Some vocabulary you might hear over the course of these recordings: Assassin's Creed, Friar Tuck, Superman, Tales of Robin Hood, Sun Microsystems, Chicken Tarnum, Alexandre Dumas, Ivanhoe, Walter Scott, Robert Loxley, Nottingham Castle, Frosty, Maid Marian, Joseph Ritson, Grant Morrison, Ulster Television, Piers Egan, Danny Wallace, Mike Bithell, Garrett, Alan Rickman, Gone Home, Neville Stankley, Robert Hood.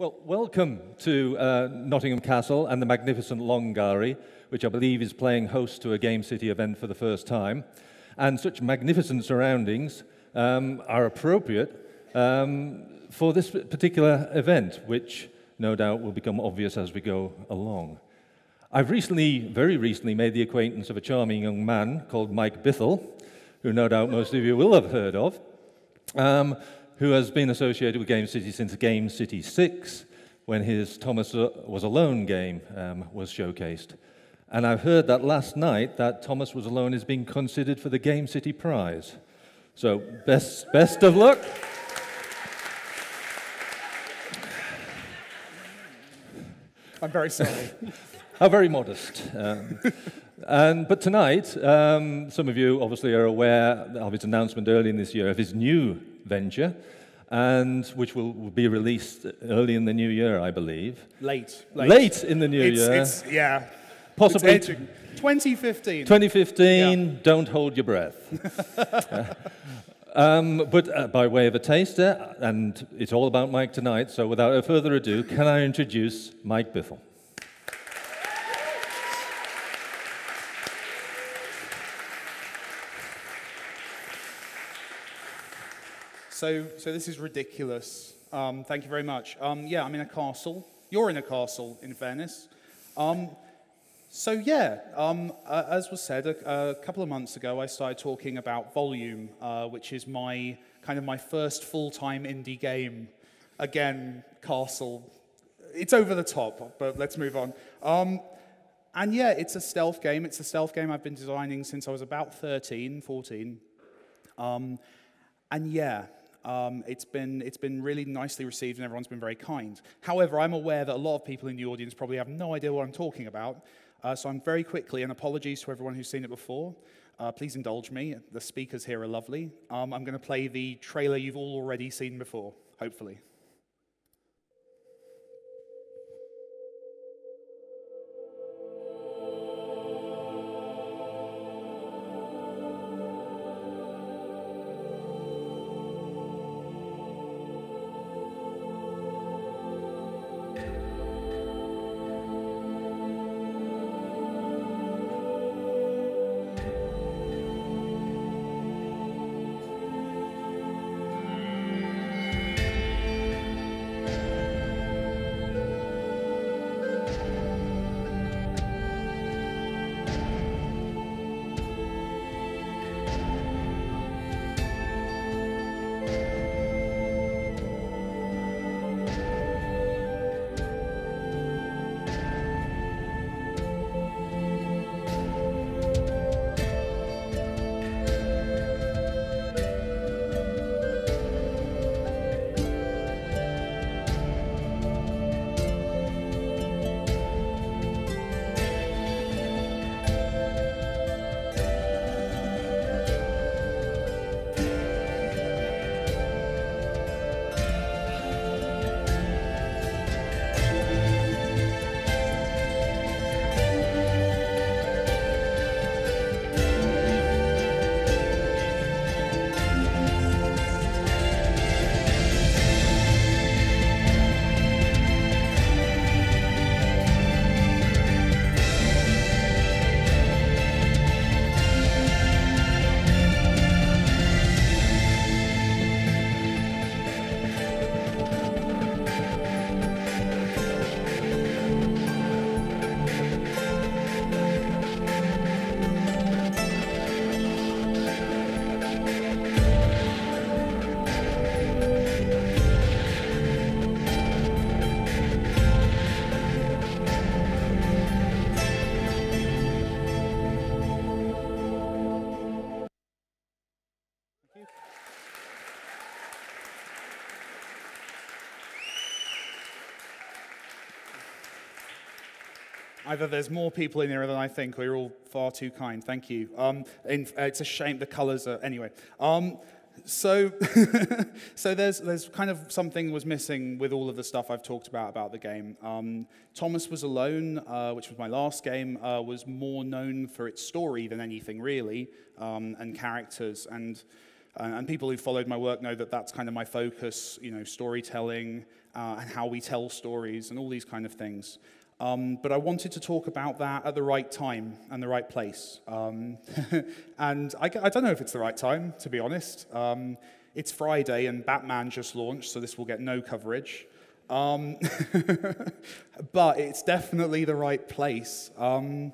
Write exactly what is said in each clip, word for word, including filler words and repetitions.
Well, welcome to uh, Nottingham Castle and the magnificent Longarry, which I believe is playing host to a Game City event for the first time. And such magnificent surroundings um, are appropriate um, for this particular event, which no doubt will become obvious as we go along. I've recently, very recently, made the acquaintance of a charming young man called Mike Bithell, who no doubt most of you will have heard of, um, who has been associated with Game City since Game City six, when his Thomas Was Alone game um, was showcased. And I've heard that last night that Thomas Was Alone is being considered for the Game City prize. So best, best of luck. I'm very sorry. How very modest. Um, and, but tonight, um, some of you obviously are aware of his announcement early in this year of his new venture, and which will, will be released early in the new year, I believe. Late. Late, late in the new it's, year. It's, yeah. Possibly. It's twenty fifteen. twenty fifteen, yeah. Don't hold your breath. uh, um, but uh, by way of a taster, and it's all about Mike tonight, so without further ado, can I introduce Mike Bithell? So, so this is ridiculous. Um, thank you very much. Um, yeah, I'm in a castle. You're in a castle in Venice. Um, so yeah, um, uh, as was said, a, a couple of months ago, I started talking about Volume, uh, which is my kind of my first full-time indie game. Again, castle. It's over the top, but let's move on. Um, and yeah, it's a stealth game. It's a stealth game I've been designing since I was about thirteen, fourteen. Um, and yeah. Um, it's been, it's been really nicely received and everyone's been very kind. However, I'm aware that a lot of people in the audience probably have no idea what I'm talking about, uh, so I'm very quickly, and apologies to everyone who's seen it before, uh, please indulge me, the speakers here are lovely. Um, I'm going to play the trailer you've all already seen before, hopefully. Either there's more people in here than I think, or you're all far too kind. Thank you. Um, in, uh, it's a shame the colours are... Anyway. Um, so so there's, there's kind of something was missing with all of the stuff I've talked about about the game. Um, Thomas Was Alone, uh, which was my last game, uh, was more known for its story than anything, really, um, and characters. And Uh, and people who followed my work know that that's kind of my focus, you know, storytelling uh, and how we tell stories and all these kind of things. Um, but I wanted to talk about that at the right time and the right place. Um, and I, I don't know if it's the right time, to be honest. Um, it's Friday and Batman just launched, so this will get no coverage. Um, but it's definitely the right place. Um,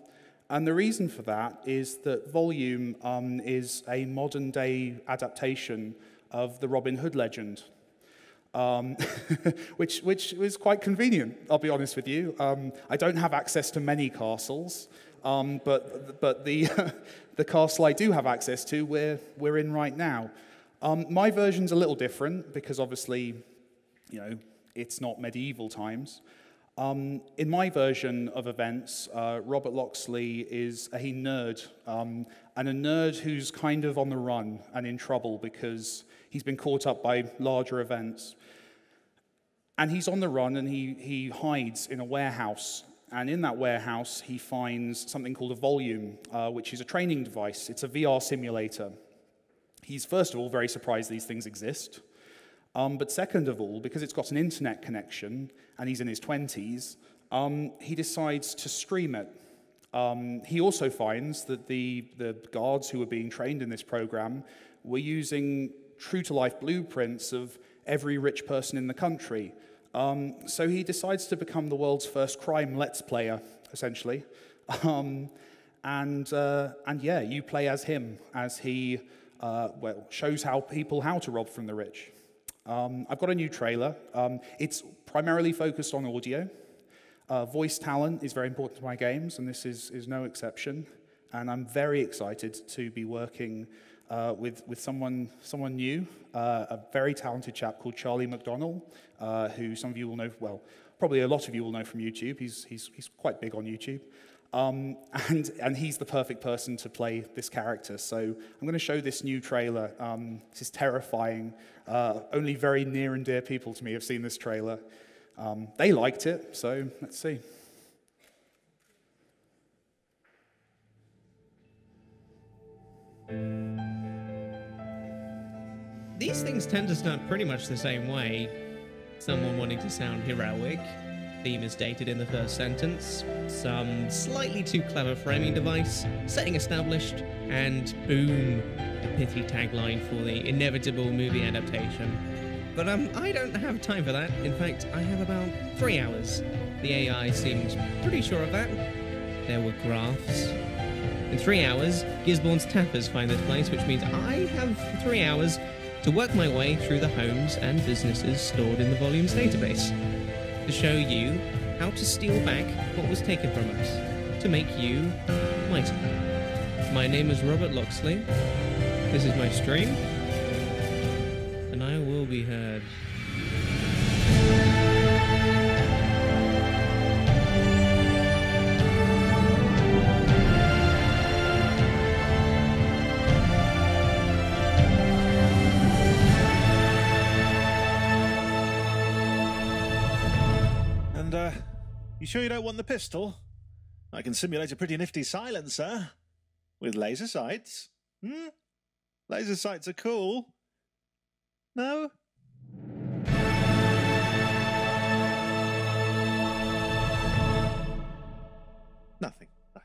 and the reason for that is that Volume um, is a modern-day adaptation of the Robin Hood legend. Um, which which was quite convenient, I'll be honest with you. Um, I don't have access to many castles, um, but but the the castle I do have access to, we're we're in right now. Um, my version's a little different because obviously, you know, it's not medieval times. Um, in my version of events, uh, Robert Loxley is a nerd, um, and a nerd who's kind of on the run and in trouble because he's been caught up by larger events. And he's on the run, and he, he hides in a warehouse. And in that warehouse, he finds something called a volume, uh, which is a training device. It's a V R simulator. He's, first of all, very surprised these things exist. Um, but second of all, because it's got an internet connection, and he's in his twenties, um, he decides to stream it. Um, he also finds that the, the guards who were being trained in this program were using true-to-life blueprints of every rich person in the country. Um, so he decides to become the world's first crime let's player, essentially. Um, and, uh, and yeah, you play as him, as he uh, well, shows how people how to rob from the rich. Um, I've got a new trailer. Um, it's primarily focused on audio. Uh, voice talent is very important to my games, and this is, is no exception. And I'm very excited to be working Uh, with, with someone, someone new, uh, a very talented chap called Charlie McDonnell, uh, who some of you will know, well, probably a lot of you will know from YouTube. He's, he's, he's quite big on YouTube. Um, and, and he's the perfect person to play this character. So I'm going to show this new trailer. Um, this is terrifying. Uh, only very near and dear people to me have seen this trailer. Um, they liked it, so let's see. These things tend to start pretty much the same way. Someone wanting to sound heroic. Theme is dated in the first sentence. Some slightly too clever framing device. Setting established. And boom, a pithy tagline for the inevitable movie adaptation. But um, I don't have time for that. In fact, I have about three hours. The A I seems pretty sure of that. There were graphs. In three hours, Gisborne's tappers find this place, which means I have three hours to work my way through the homes and businesses stored in the Volume's database, to show you how to steal back what was taken from us, to make you mighty. My name is Robert Loxley, this is my stream, and I will be heard. You sure you don't want the pistol? I can simulate a pretty nifty silencer with laser sights. Hmm? Laser sights are cool. No? Nothing. Right.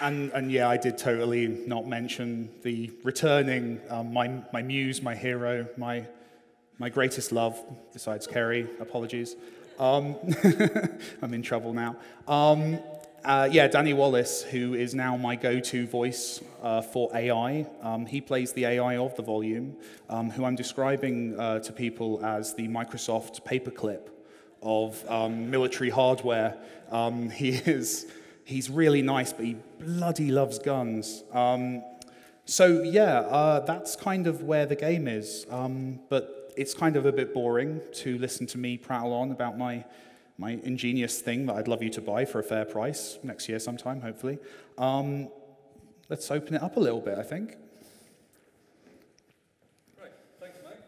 And, and yeah, I did totally not mention the returning, um, my, my muse, my hero, my, my greatest love, besides Kerry, apologies. Um, I'm in trouble now. Um, uh, yeah, Danny Wallace, who is now my go-to voice uh, for A I. Um, he plays the A I of the Volume, um, who I'm describing uh, to people as the Microsoft paperclip of um, military hardware. Um, he is... He's really nice, but he bloody loves guns. Um, so yeah, uh, that's kind of where the game is. Um, but it's kind of a bit boring to listen to me prattle on about my my ingenious thing that I'd love you to buy for a fair price next year sometime, hopefully. Um, let's open it up a little bit, I think. Great, thanks, mate.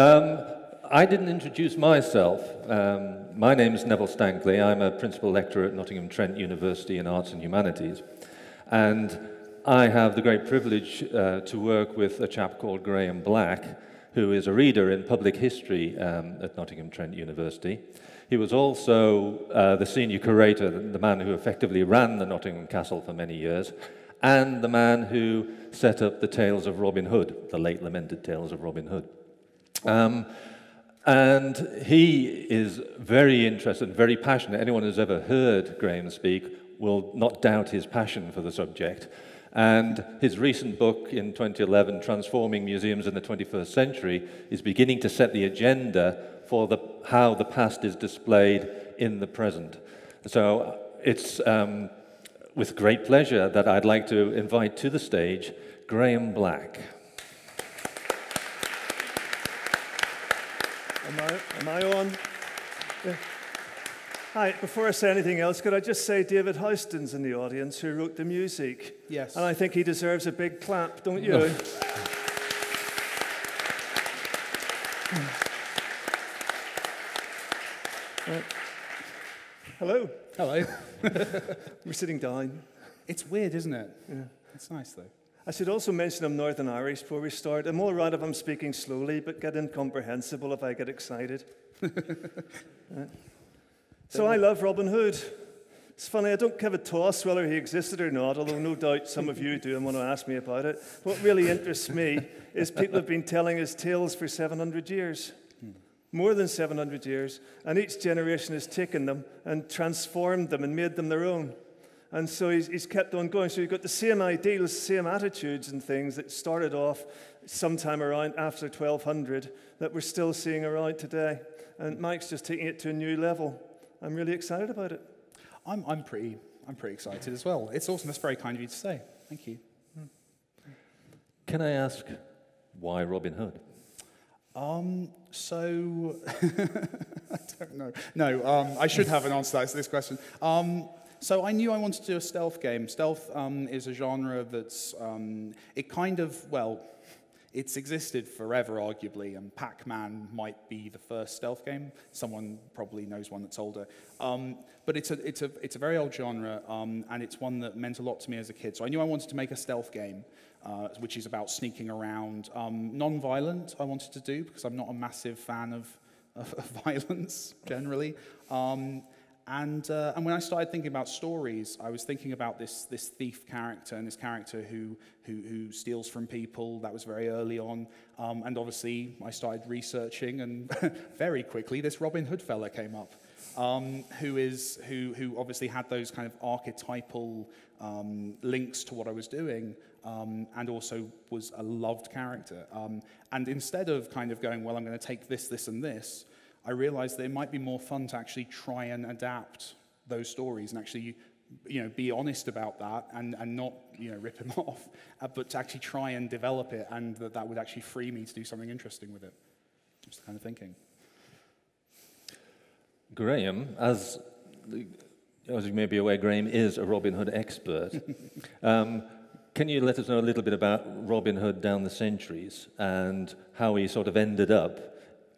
Um, I didn't introduce myself. Um, my name is Neville Stankley. I'm a principal lecturer at Nottingham Trent University in Arts and Humanities. And I have the great privilege uh, to work with a chap called Graham Black, who is a reader in public history um, at Nottingham Trent University. He was also uh, the senior curator, the man who effectively ran the Nottingham Castle for many years, and the man who set up the Tales of Robin Hood, the late lamented Tales of Robin Hood. Um, and he is very interested, very passionate. Anyone who's ever heard Graham speak will not doubt his passion for the subject. And his recent book in twenty eleven, Transforming Museums in the twenty-first century, is beginning to set the agenda for the, how the past is displayed in the present. So it's um, with great pleasure that I'd like to invite to the stage Graham Black. Am I, am I on? Yeah. Hi, before I say anything else, could I just say David Houston's in the audience who wrote the music? Yes. And I think he deserves a big clap, don't you? No. Right. Hello. Hello. We're sitting down. It's weird, isn't it? Yeah. It's nice, though. I should also mention I'm Northern Irish before we start. I'm all right if I'm speaking slowly, but get incomprehensible if I get excited. Right. So I love Robin Hood. It's funny, I don't give a toss whether he existed or not, although no doubt some of you do and want to ask me about it. What really interests me is people have been telling his tales for seven hundred years. More than seven hundred years, and each generation has taken them and transformed them and made them their own. And so he's, he's kept on going. So you've got the same ideals, same attitudes and things that started off sometime around after twelve hundred that we're still seeing around today. And Mike's just taking it to a new level. I'm really excited about it. I'm, I'm, pretty, I'm pretty excited as well. It's awesome. That's very kind of you to say. Thank you. Can I ask why Robin Hood? Um, so, I don't know. No, um, I should have an answer to this question. Um, so I knew I wanted to do a stealth game. Stealth um, is a genre that's, um, it kind of, well, it's existed forever, arguably, and Pac-Man might be the first stealth game. Someone probably knows one that's older. Um, but it's a, it's, a, it's a very old genre, um, and it's one that meant a lot to me as a kid. So I knew I wanted to make a stealth game. Uh, which is about sneaking around. Um, non-violent, I wanted to do, because I'm not a massive fan of, of, of violence, generally. Um, and, uh, and when I started thinking about stories, I was thinking about this, this thief character, and this character who, who, who steals from people. That was very early on. Um, and obviously, I started researching, and very quickly, this Robin Hood fella came up. Um, who is who? Who obviously had those kind of archetypal um, links to what I was doing, um, and also was a loved character. Um, and instead of kind of going, well, I'm going to take this, this, and this, I realized that it might be more fun to actually try and adapt those stories and actually, you know, be honest about that and and not, you know, rip them off, uh, but to actually try and develop it, and that that would actually free me to do something interesting with it. Just kind of thinking. Graham, as, as you may be aware, Graham is a Robin Hood expert. um, can you let us know a little bit about Robin Hood down the centuries and how he sort of ended up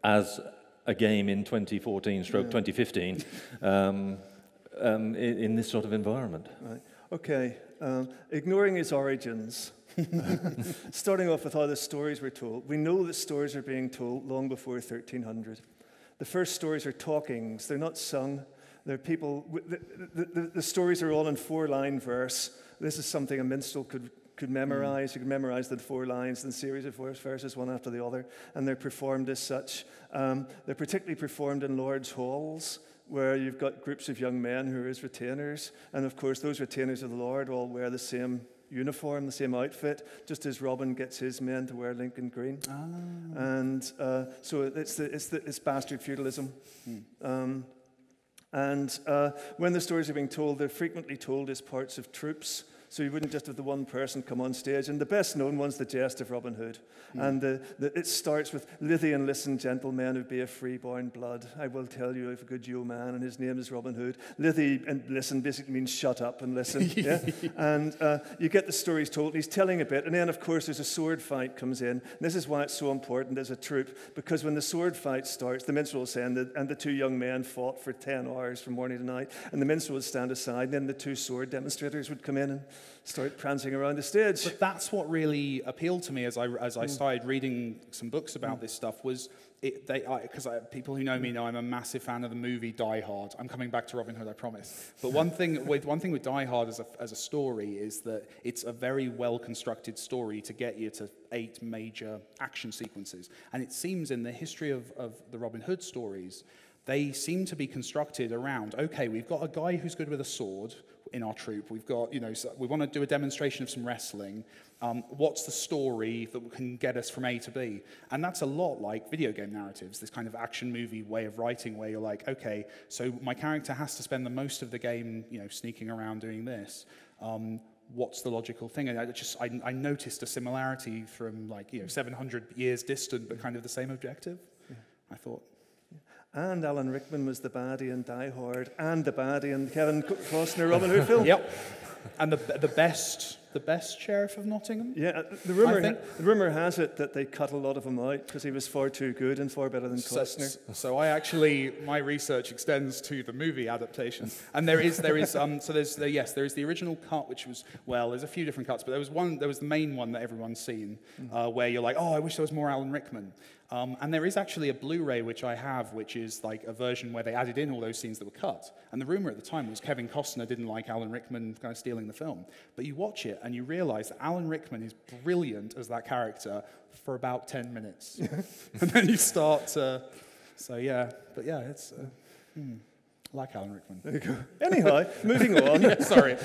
as a game in twenty fourteen stroke twenty fifteen um, um, in, in this sort of environment? Right. Okay, um, ignoring his origins. Starting off with how the stories were told. We know that stories are being told long before thirteen hundred. The first stories are talkings. They're not sung. They're people. The, the, the stories are all in four-line verse. This is something a minstrel could could memorize. Mm. You could memorize the four lines and series of verses, one after the other, and they're performed as such. Um, they're particularly performed in large halls, where you've got groups of young men who are his retainers, and of course, those retainers of the Lord all wear the same uniform, the same outfit, just as Robin gets his men to wear Lincoln green. Ah. And uh, so it's, the, it's, the, it's bastard feudalism. Hmm. Um, and uh, when the stories are being told, they're frequently told as parts of troops. so you wouldn't just have the one person come on stage. And the best known one's the jest of Robin Hood. Mm. And the, the, it starts with, "Lithe and listen, gentlemen, of be a free-born blood. I will tell you of a good yeoman, and his name is Robin Hood." Lithe and listen basically means shut up and listen. Yeah? And uh, you get the stories told, he's telling a bit, and then, of course, there's a sword fight comes in. And this is why it's so important as a troupe, because when the sword fight starts, the minstrel will stand, and the two young men fought for ten hours from morning to night, and the minstrel would stand aside, and then the two sword demonstrators would come in and start prancing around the stage. But that's what really appealed to me as I, as I mm. started reading some books about mm. this stuff, was It, they, because people who know me know I'm a massive fan of the movie Die Hard. I'm coming back to Robin Hood, I promise. But one thing with one thing with Die Hard as a as a story is that it's a very well constructed story to get you to eight major action sequences. And it seems in the history of of the Robin Hood stories, they seem to be constructed around, okay, we've got a guy who's good with a sword in our troupe. We've got, you know, so we want to do a demonstration of some wrestling. Um, what's the story that can get us from A to B? And that's a lot like video game narratives, this kind of action movie way of writing where you're like, okay, so my character has to spend the most of the game, you know, sneaking around doing this. Um, what's the logical thing? And I just, I, I noticed a similarity from, like, you know, seven hundred years distant, but kind of the same objective, yeah. I thought. And Alan Rickman was the baddie in Die Hard, and the baddie in Kevin Costner Robin Hood film. Yep. And the, the best the best sheriff of Nottingham? Yeah, the rumor, ha the rumor has it that they cut a lot of him out because he was far too good and far better than Costner. So, so I actually, my research extends to the movie adaptations. And there is, there is, um, so there's, there, yes, there is the original cut, which was, well, there's a few different cuts, but there was one, there was the main one that everyone's seen, uh, where you're like, oh, I wish there was more Alan Rickman. Um, and there is actually a Blu-ray which I have, which is like a version where they added in all those scenes that were cut. And the rumor at the time was Kevin Costner didn't like Alan Rickman kind of stealing the film. But you watch it and you realize that Alan Rickman is brilliant as that character for about ten minutes. And then you start to... So, yeah. But, yeah, it's... Uh, hmm. I like Alan Rickman. There you go. Anyhow, moving on. Yeah, sorry.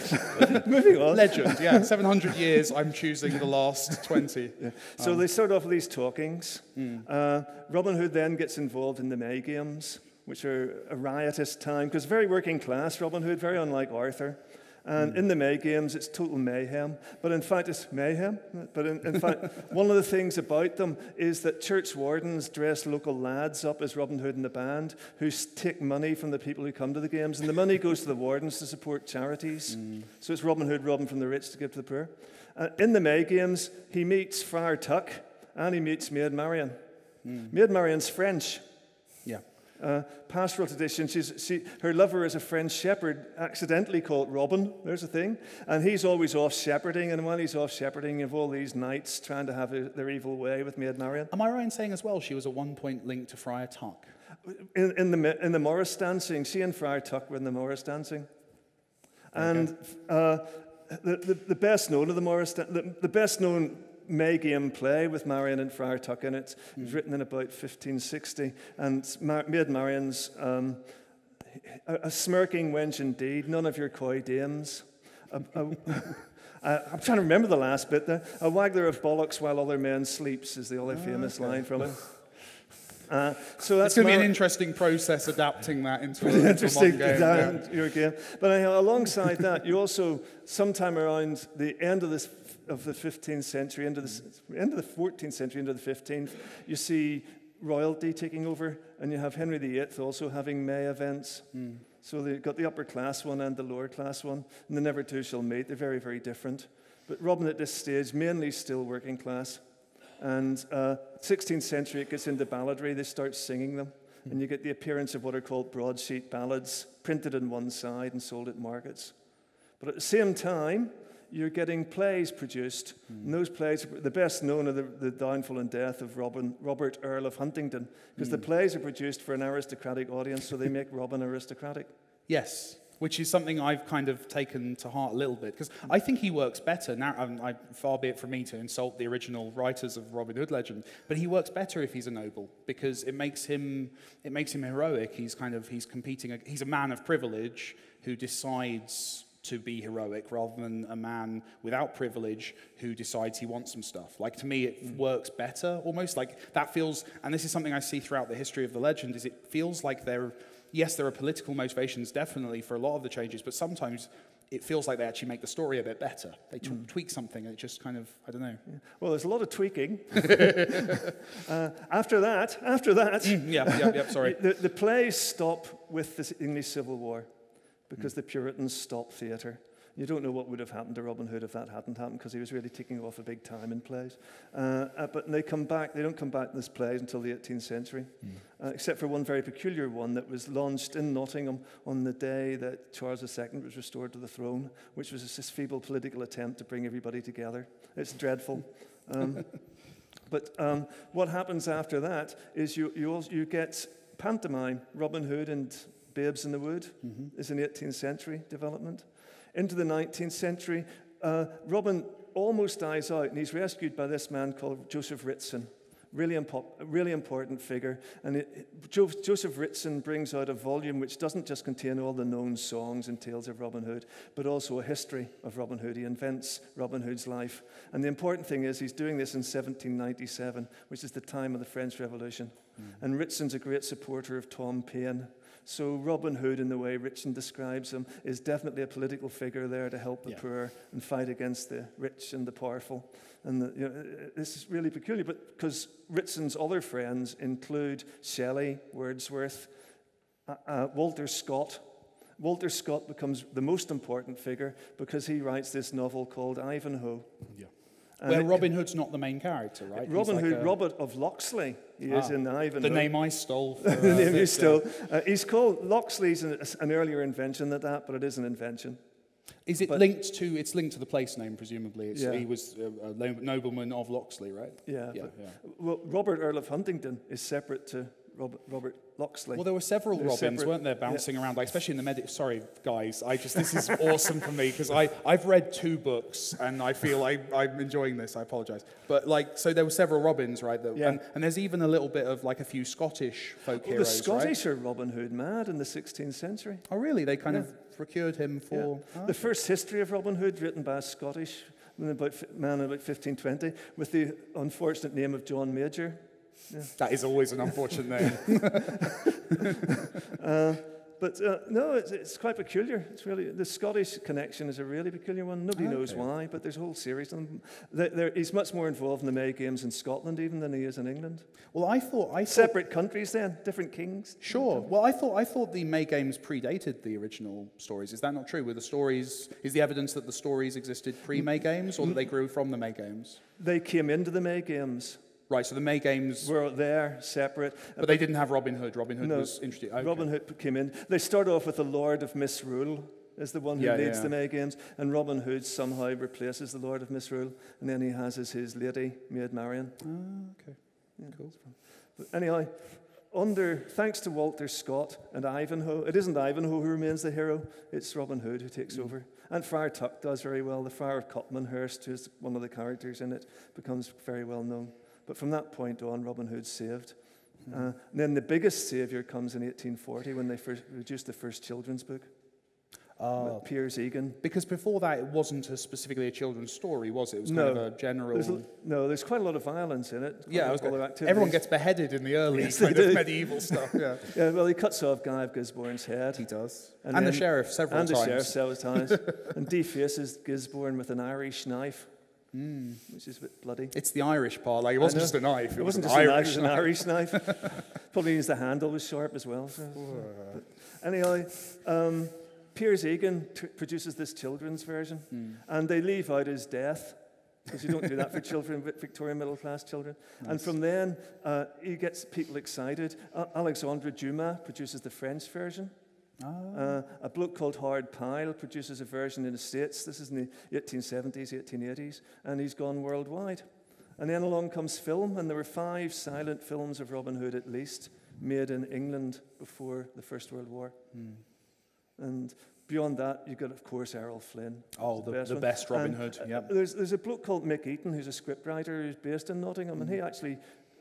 Moving on. Legend, yeah. seven hundred years, I'm choosing the last twenty. Yeah. So um. they start off with these talkings. Mm. Uh, Robin Hood then gets involved in the May Games, which are a riotous time, because very working class, Robin Hood, very unlike Arthur. And mm. in the May Games, it's total mayhem. But in fact, it's mayhem. But in, in fact, one of the things about them is that church wardens dress local lads up as Robin Hood and the band, who take money from the people who come to the games. And the money goes to the wardens to support charities. Mm. So it's Robin Hood robbing from the rich to give to the poor. Uh, in the May Games, he meets Friar Tuck, and he meets Maid Marian. Mm. Maid Marian's French. Yeah. Uh, pastoral tradition, she's, she, her lover is a French shepherd accidentally called Robin, there's a thing, and he's always off shepherding, and while he's off shepherding, you have all these knights trying to have a, their evil way with Maid Marian. Am I right in saying as well she was at one point linked to Friar Tuck? In, in, the, in the Morris dancing, she and Friar Tuck were in the Morris dancing. And okay. uh, the, the, the best known of the Morris, the, the best known May Game play with Marian and Friar Tuck in it. It was mm. written in about fifteen sixty, and Mar Maid Marian's um, a, a smirking wench indeed, none of your coy dames. A, a, a, I'm trying to remember the last bit there. A waggler of bollocks while other men sleeps is the only oh, famous okay. line from it. Uh, so that's it's going to be an interesting process adapting that into an interesting game, yeah. your game. But anyhow, alongside that, you also, sometime around the end of this of the fifteenth century, into the, into the fourteenth century, into the fifteenth, you see royalty taking over, and you have Henry the eighth also having May events. Mm. So they've got the upper class one and the lower class one, and the never two shall meet. They're very, very different. But Robin at this stage, mainly still working class, and uh, sixteenth century, it gets into balladry. They start singing them, mm. and you get the appearance of what are called broadsheet ballads, printed on one side and sold at markets. But at the same time, you're getting plays produced, mm. and those plays, the best known are the, the downfall and death of Robin, Robert Earl of Huntingdon, because mm. the plays are produced for an aristocratic audience, so they make Robin aristocratic. Yes, which is something I've kind of taken to heart a little bit, because I think he works better now. I, I, far be it from me to insult the original writers of Robin Hood legend, but he works better if he's a noble, because it makes him, it makes him heroic. He's kind of, he's competing, he's a man of privilege who decides to be heroic, rather than a man without privilege who decides he wants some stuff. Like, to me, it mm. works better, almost. Like, that feels, and this is something I see throughout the history of the legend, is it feels like they're yes, there are political motivations definitely for a lot of the changes, but sometimes it feels like they actually make the story a bit better. They t- mm. tweak something, and it just kind of, I don't know. Yeah. Well, there's a lot of tweaking. uh, after that, after that, mm, yeah, yeah, yeah, sorry. the, the plays stop with the English Civil War because mm. the Puritans stopped theatre. You don't know what would have happened to Robin Hood if that hadn't happened, because he was really taking off a big time in plays. Uh, uh, but they come back, they don't come back to this plays until the eighteenth century, mm. uh, except for one very peculiar one that was launched in Nottingham on the day that Charles the Second was restored to the throne, which was this feeble political attempt to bring everybody together. It's dreadful. Um, but um, what happens after that is you, you, also, you get pantomime. Robin Hood and Babes in the Wood mm-hmm. is an eighteenth century development. Into the nineteenth century, uh, Robin almost dies out, and he's rescued by this man called Joseph Ritson, really, impo- really important figure. And it, it, jo- Joseph Ritson brings out a volume which doesn't just contain all the known songs and tales of Robin Hood, but also a history of Robin Hood. He invents Robin Hood's life. And the important thing is he's doing this in seventeen ninety-seven, which is the time of the French Revolution. Mm-hmm. And Ritson's a great supporter of Tom Paine. So Robin Hood, in the way Ritson describes him, is definitely a political figure there to help the yeah. poor and fight against the rich and the powerful. And the, you know, this is really peculiar, but because Ritson's other friends include Shelley, Wordsworth, uh, uh, Walter Scott. Walter Scott becomes the most important figure because he writes this novel called Ivanhoe. Yeah. And Where it, Robin Hood's not the main character, right? Robin like Hood, a... Robert of Loxley, he ah, is in Ivanhoe. The name I stole. For, uh, the name you stole. Uh, he's called, Loxley's an, an earlier invention than that, but it is an invention. Is it but, linked to, it's linked to the place name, presumably. It's, yeah. He was a, a nobleman of Loxley, right? Yeah. yeah, but, yeah. Well, Robert, Earl of Huntingdon, is separate to Robert, Robert Loxley. Well, there were several Robins, separate, weren't there, bouncing yeah. around, like, especially in the medic. Sorry, guys, I just this is awesome for me because I I've read two books and I feel I I'm enjoying this. I apologise, but like, so there were several Robins, right? That, yeah. and, and there's even a little bit of like a few Scottish folk well, heroes. The Scottish right? are Robin Hood mad in the sixteenth century. Oh, really? They kind yeah. of procured him for yeah. oh, the okay. first history of Robin Hood written by a Scottish man about fifteen twenty with the unfortunate name of John Major. Yeah. That is always an unfortunate name. uh, but uh, no, it's, it's quite peculiar. It's really the Scottish connection is a really peculiar one. Nobody okay. knows why, but there's a whole series of them. They're, they're, he's much more involved in the May Games in Scotland even than he is in England. Well, I thought I thought, separate countries then, different kings. Sure. Well, I thought I thought the May Games predated the original stories. Is that not true? Were the stories? Is the evidence that the stories existed pre-May Games, or that they grew from the May Games? They came into the May Games. Right, so the May Games were there, separate. But, but they didn't have Robin Hood. Robin Hood no, was interesting. Okay. Robin Hood came in. They start off with the Lord of Misrule as the one who yeah, leads yeah. the May Games, and Robin Hood somehow replaces the Lord of Misrule, and then he has as his lady, Maid Marian. Oh, okay. Yeah, cool. But anyhow, under, thanks to Walter Scott and Ivanhoe, it isn't Ivanhoe who remains the hero, it's Robin Hood who takes mm. over. And Friar Tuck does very well. The Friar of Copmanhurst, who's one of the characters in it, becomes very well known. But from that point on, Robin Hood's saved. Mm. Uh, then the biggest savior comes in eighteen forty when they first reduced the first children's book. Uh, Piers Egan. Because before that, it wasn't a specifically a children's story, was it? It was no. kind of a general... There's l- no, there's quite a lot of violence in it. Yeah, I was going to... Everyone gets beheaded in the early yes, kind of medieval stuff. Yeah. yeah, well, he cuts off Guy of Gisborne's head. He does. And, and then, the sheriff several and times. And the sheriff several times. and defaces Gisborne with an Irish knife. Mm. Which is a bit bloody. It's the Irish part. Like it wasn't just a knife. It, it wasn't just Irish an Irish knife. Probably means the handle was sharp as well. So. But anyway, um, Piers Egan t- produces this children's version, mm. and they leave out his death because you don't do that for children, Victorian middle class children. Nice. And from then, uh, he gets people excited. Uh, Alexandre Dumas produces the French version. Oh. Uh, a bloke called Howard Pyle produces a version in the States. This is in the eighteen seventies, eighteen eighties, and he's gone worldwide. And then along comes film, and there were five silent films of Robin Hood at least made in England before the First World War. Mm. And beyond that, you've got, of course, Errol Flynn. Oh, the, the, best, the best Robin Hood. And, yep. uh, there's, there's a bloke called Mick Eaton, who's a scriptwriter who's based in Nottingham, mm. and he actually...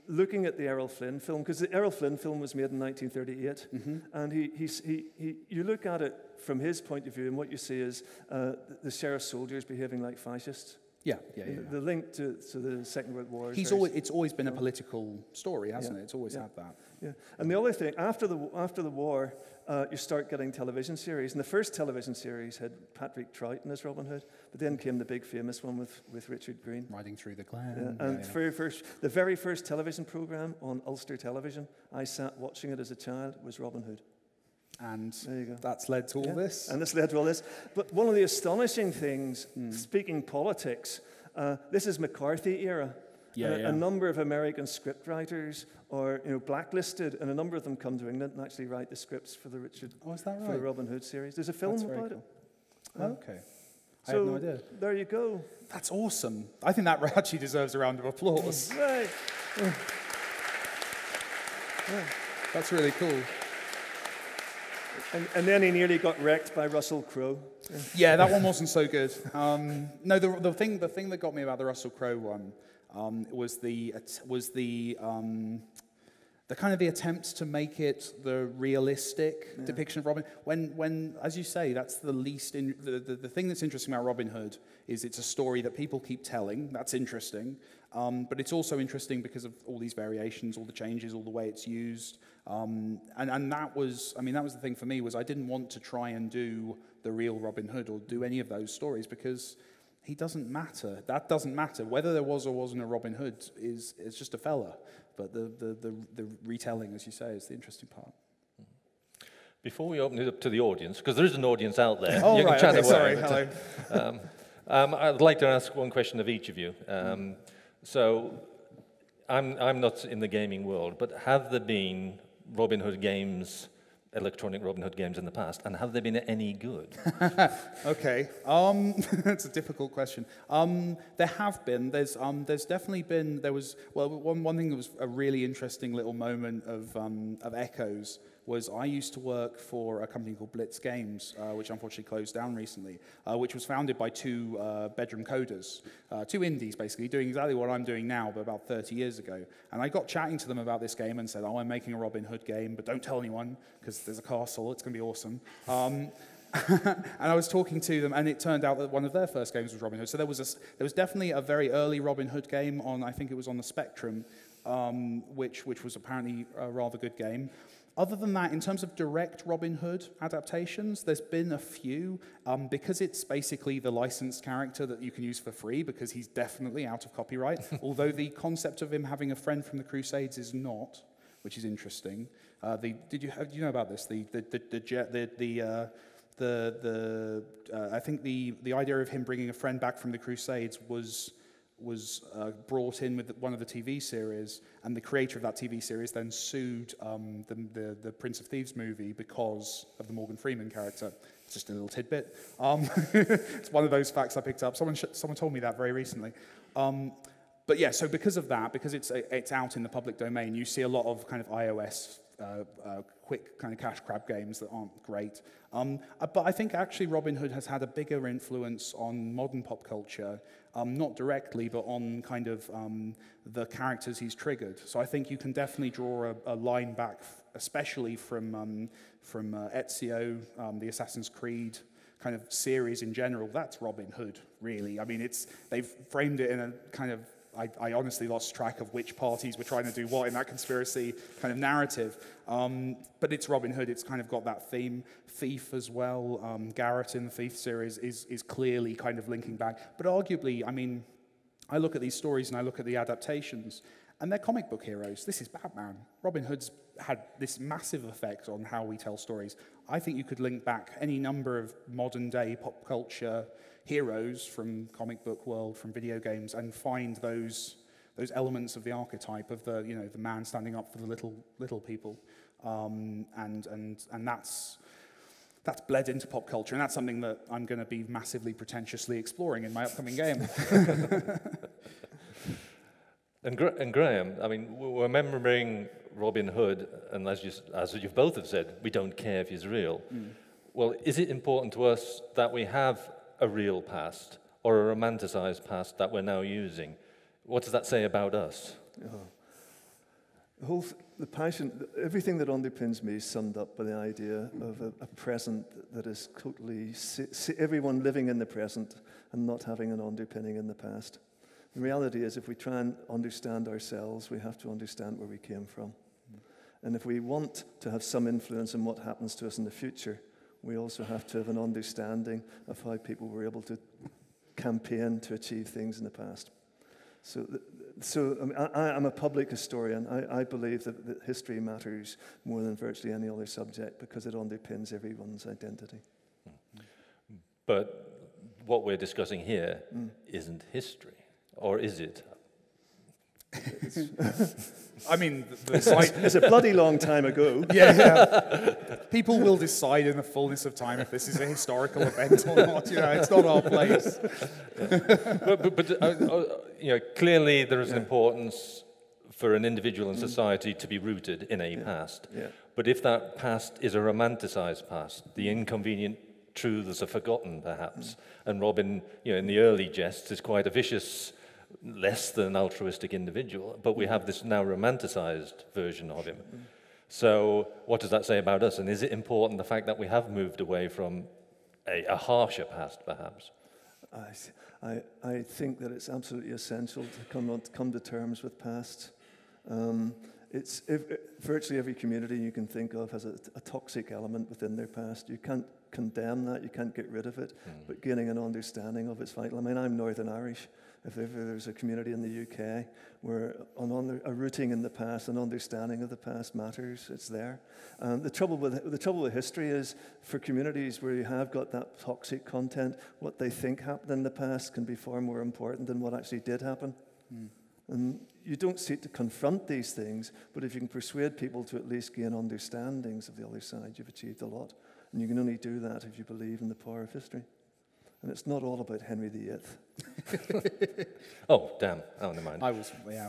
looking at the Errol Flynn film, because the Errol Flynn film was made in nineteen thirty-eight, mm-hmm. and he, he, he, he, you look at it from his point of view, and what you see is uh, the sheriff's soldiers behaving like fascists. Yeah, yeah, yeah. The, yeah. the link to, to the Second World War. He's always, it's always been a political story, hasn't yeah. it? It's always yeah. had that. Yeah, and the other thing, after the after the war, uh, you start getting television series. And the first television series had Patrick Troughton as Robin Hood, but then came the big famous one with, with Richard Greene. Riding Through the Glen. Yeah. And yeah, yeah. Very first, the very first television programme on Ulster Television, I sat watching it as a child, was Robin Hood. And that's led to all yeah. this. And that's led to all this. But one of the astonishing things, mm. speaking politics, uh, this is McCarthy era. Yeah, a, yeah. a number of American scriptwriters are you know, blacklisted, and a number of them come to England and actually write the scripts for the Richard, oh, is that right? for the Robin Hood series. There's a film that's about cool. it. Oh, okay. So I have no idea. There you go. That's awesome. I think that actually deserves a round of applause. Right. Yeah. Yeah. That's really cool. And, and then he nearly got wrecked by Russell Crowe. Yeah, that one wasn't so good. Um, no, the, the thing the thing that got me about the Russell Crowe one um, was the was the um, the kind of the attempt to make it the realistic yeah. depiction of Robin. When when as you say, that's the least in, the, the the thing that's interesting about Robin Hood is it's a story that people keep telling. That's interesting. Um, but it's also interesting because of all these variations, all the changes, all the way it's used. Um, and, and that was, I mean, that was the thing for me, was I didn't want to try and do the real Robin Hood or do any of those stories because he doesn't matter. That doesn't matter. Whether there was or wasn't a Robin Hood is it's just a fella. But the, the, the, the retelling, as you say, is the interesting part. Before we open it up to the audience, because there is an audience out there. Oh, you right, can chat okay, sorry, hello. Um, um, I'd like to ask one question of each of you. Um, So, I'm, I'm not in the gaming world, but have there been Robin Hood games, electronic Robin Hood games in the past, and have they been any good? Okay, um, that's a difficult question. Um, there have been, there's, um, there's definitely been, there was, well, one, one thing that was a really interesting little moment of, um, of echoes was I used to work for a company called Blitz Games, uh, which unfortunately closed down recently, uh, which was founded by two uh, bedroom coders, uh, two indies basically, doing exactly what I'm doing now, but about thirty years ago. And I got chatting to them about this game and said, oh, I'm making a Robin Hood game, but don't tell anyone, because there's a castle, it's going to be awesome. Um, and I was talking to them, and it turned out that one of their first games was Robin Hood. So there was, a, there was definitely a very early Robin Hood game on, I think it was on the Spectrum, um, which, which was apparently a rather good game. Other than that, in terms of direct Robin Hood adaptations, there's been a few. Um, because it's basically the licensed character that you can use for free, because he's definitely out of copyright, although the concept of him having a friend from the Crusades is not, which is interesting. Uh, the, did you, have, you know about this? The, the, the, the, the, the, uh, the, the uh, I think the, the idea of him bringing a friend back from the Crusades was... was uh, brought in with one of the T V series, and the creator of that T V series then sued um, the, the, the Prince of Thieves movie because of the Morgan Freeman character. It's just a little tidbit. Um, it's one of those facts I picked up. Someone, sh someone told me that very recently. Um, but yeah, so because of that, because it's, it's out in the public domain, you see a lot of kind of iOS Uh, uh, quick kind of cash grab games that aren't great. Um, uh, but I think actually Robin Hood has had a bigger influence on modern pop culture, um, not directly, but on kind of um, the characters he's triggered. So I think you can definitely draw a, a line back, especially from, um, from uh, Ezio, um, the Assassin's Creed kind of series in general. That's Robin Hood, really. I mean, it's they've framed it in a kind of I, I honestly lost track of which parties were trying to do what in that conspiracy kind of narrative. Um, but it's Robin Hood. It's kind of got that theme. Thief as well. Um, Garrett in the Thief series is, is clearly kind of linking back. But arguably, I mean, I look at these stories and I look at the adaptations, and they're comic book heroes. This is Batman. Robin Hood's had this massive effect on how we tell stories. I think you could link back any number of modern-day pop culture heroes from comic book world, from video games, and find those those elements of the archetype of the you know the man standing up for the little little people, um, and and and that's that's bled into pop culture, and that's something that I'm going to be massively pretentiously exploring in my upcoming game. and, Gra and Graham, I mean, we're remembering Robin Hood, and as you as you both have said, we don't care if he's real. Mm. Well, is it important to us that we have a real past, or a romanticized past that we're now using? What does that say about us? Oh. The whole, the passion, everything that underpins me is summed up by the idea of a, a present that is totally, si si everyone living in the present and not having an underpinning in the past. The reality is, if we try and understand ourselves, we have to understand where we came from. And if we want to have some influence on what happens to us in the future, we also have to have an understanding of how people were able to campaign to achieve things in the past. So, so I mean, I, I'm a public historian. I, I believe that, that history matters more than virtually any other subject because it underpins everyone's identity. But what we're discussing here mm. isn't history, or is it? I mean, the, the it's, it's a bloody long time ago. Yeah, yeah. People will decide in the fullness of time if this is a historical event or not. You know, it's not our place. Yeah. But, but, but uh, you know, clearly there is yeah. an importance for an individual and society to be rooted in a yeah. past. Yeah. But if that past is a romanticized past, the inconvenient truths are forgotten, perhaps. Mm. And Robin, you know, in the early jests, is quite a vicious, less than altruistic individual, but we have this now romanticized version of him. Mm. So what does that say about us? And is it important, the fact that we have moved away from a, a harsher past, perhaps? I, I, I think that it's absolutely essential to come, on, to, come to terms with past. Um, it's, if, virtually every community you can think of has a, a toxic element within their past. You can't condemn that, you can't get rid of it, mm. but gaining an understanding of it's vital. I mean, I'm Northern Irish. If ever there's a community in the U K where an under, a rooting in the past, an understanding of the past matters, it's there. Um, the trouble with the trouble with history is, for communities where you have got that toxic content, what they think happened in the past can be far more important than what actually did happen. Mm. And you don't seek to confront these things, but if you can persuade people to at least gain understandings of the other side, you've achieved a lot. And you can only do that if you believe in the power of history. And it's not all about Henry the Eighth. Oh, damn. Oh, never mind. I was, yeah.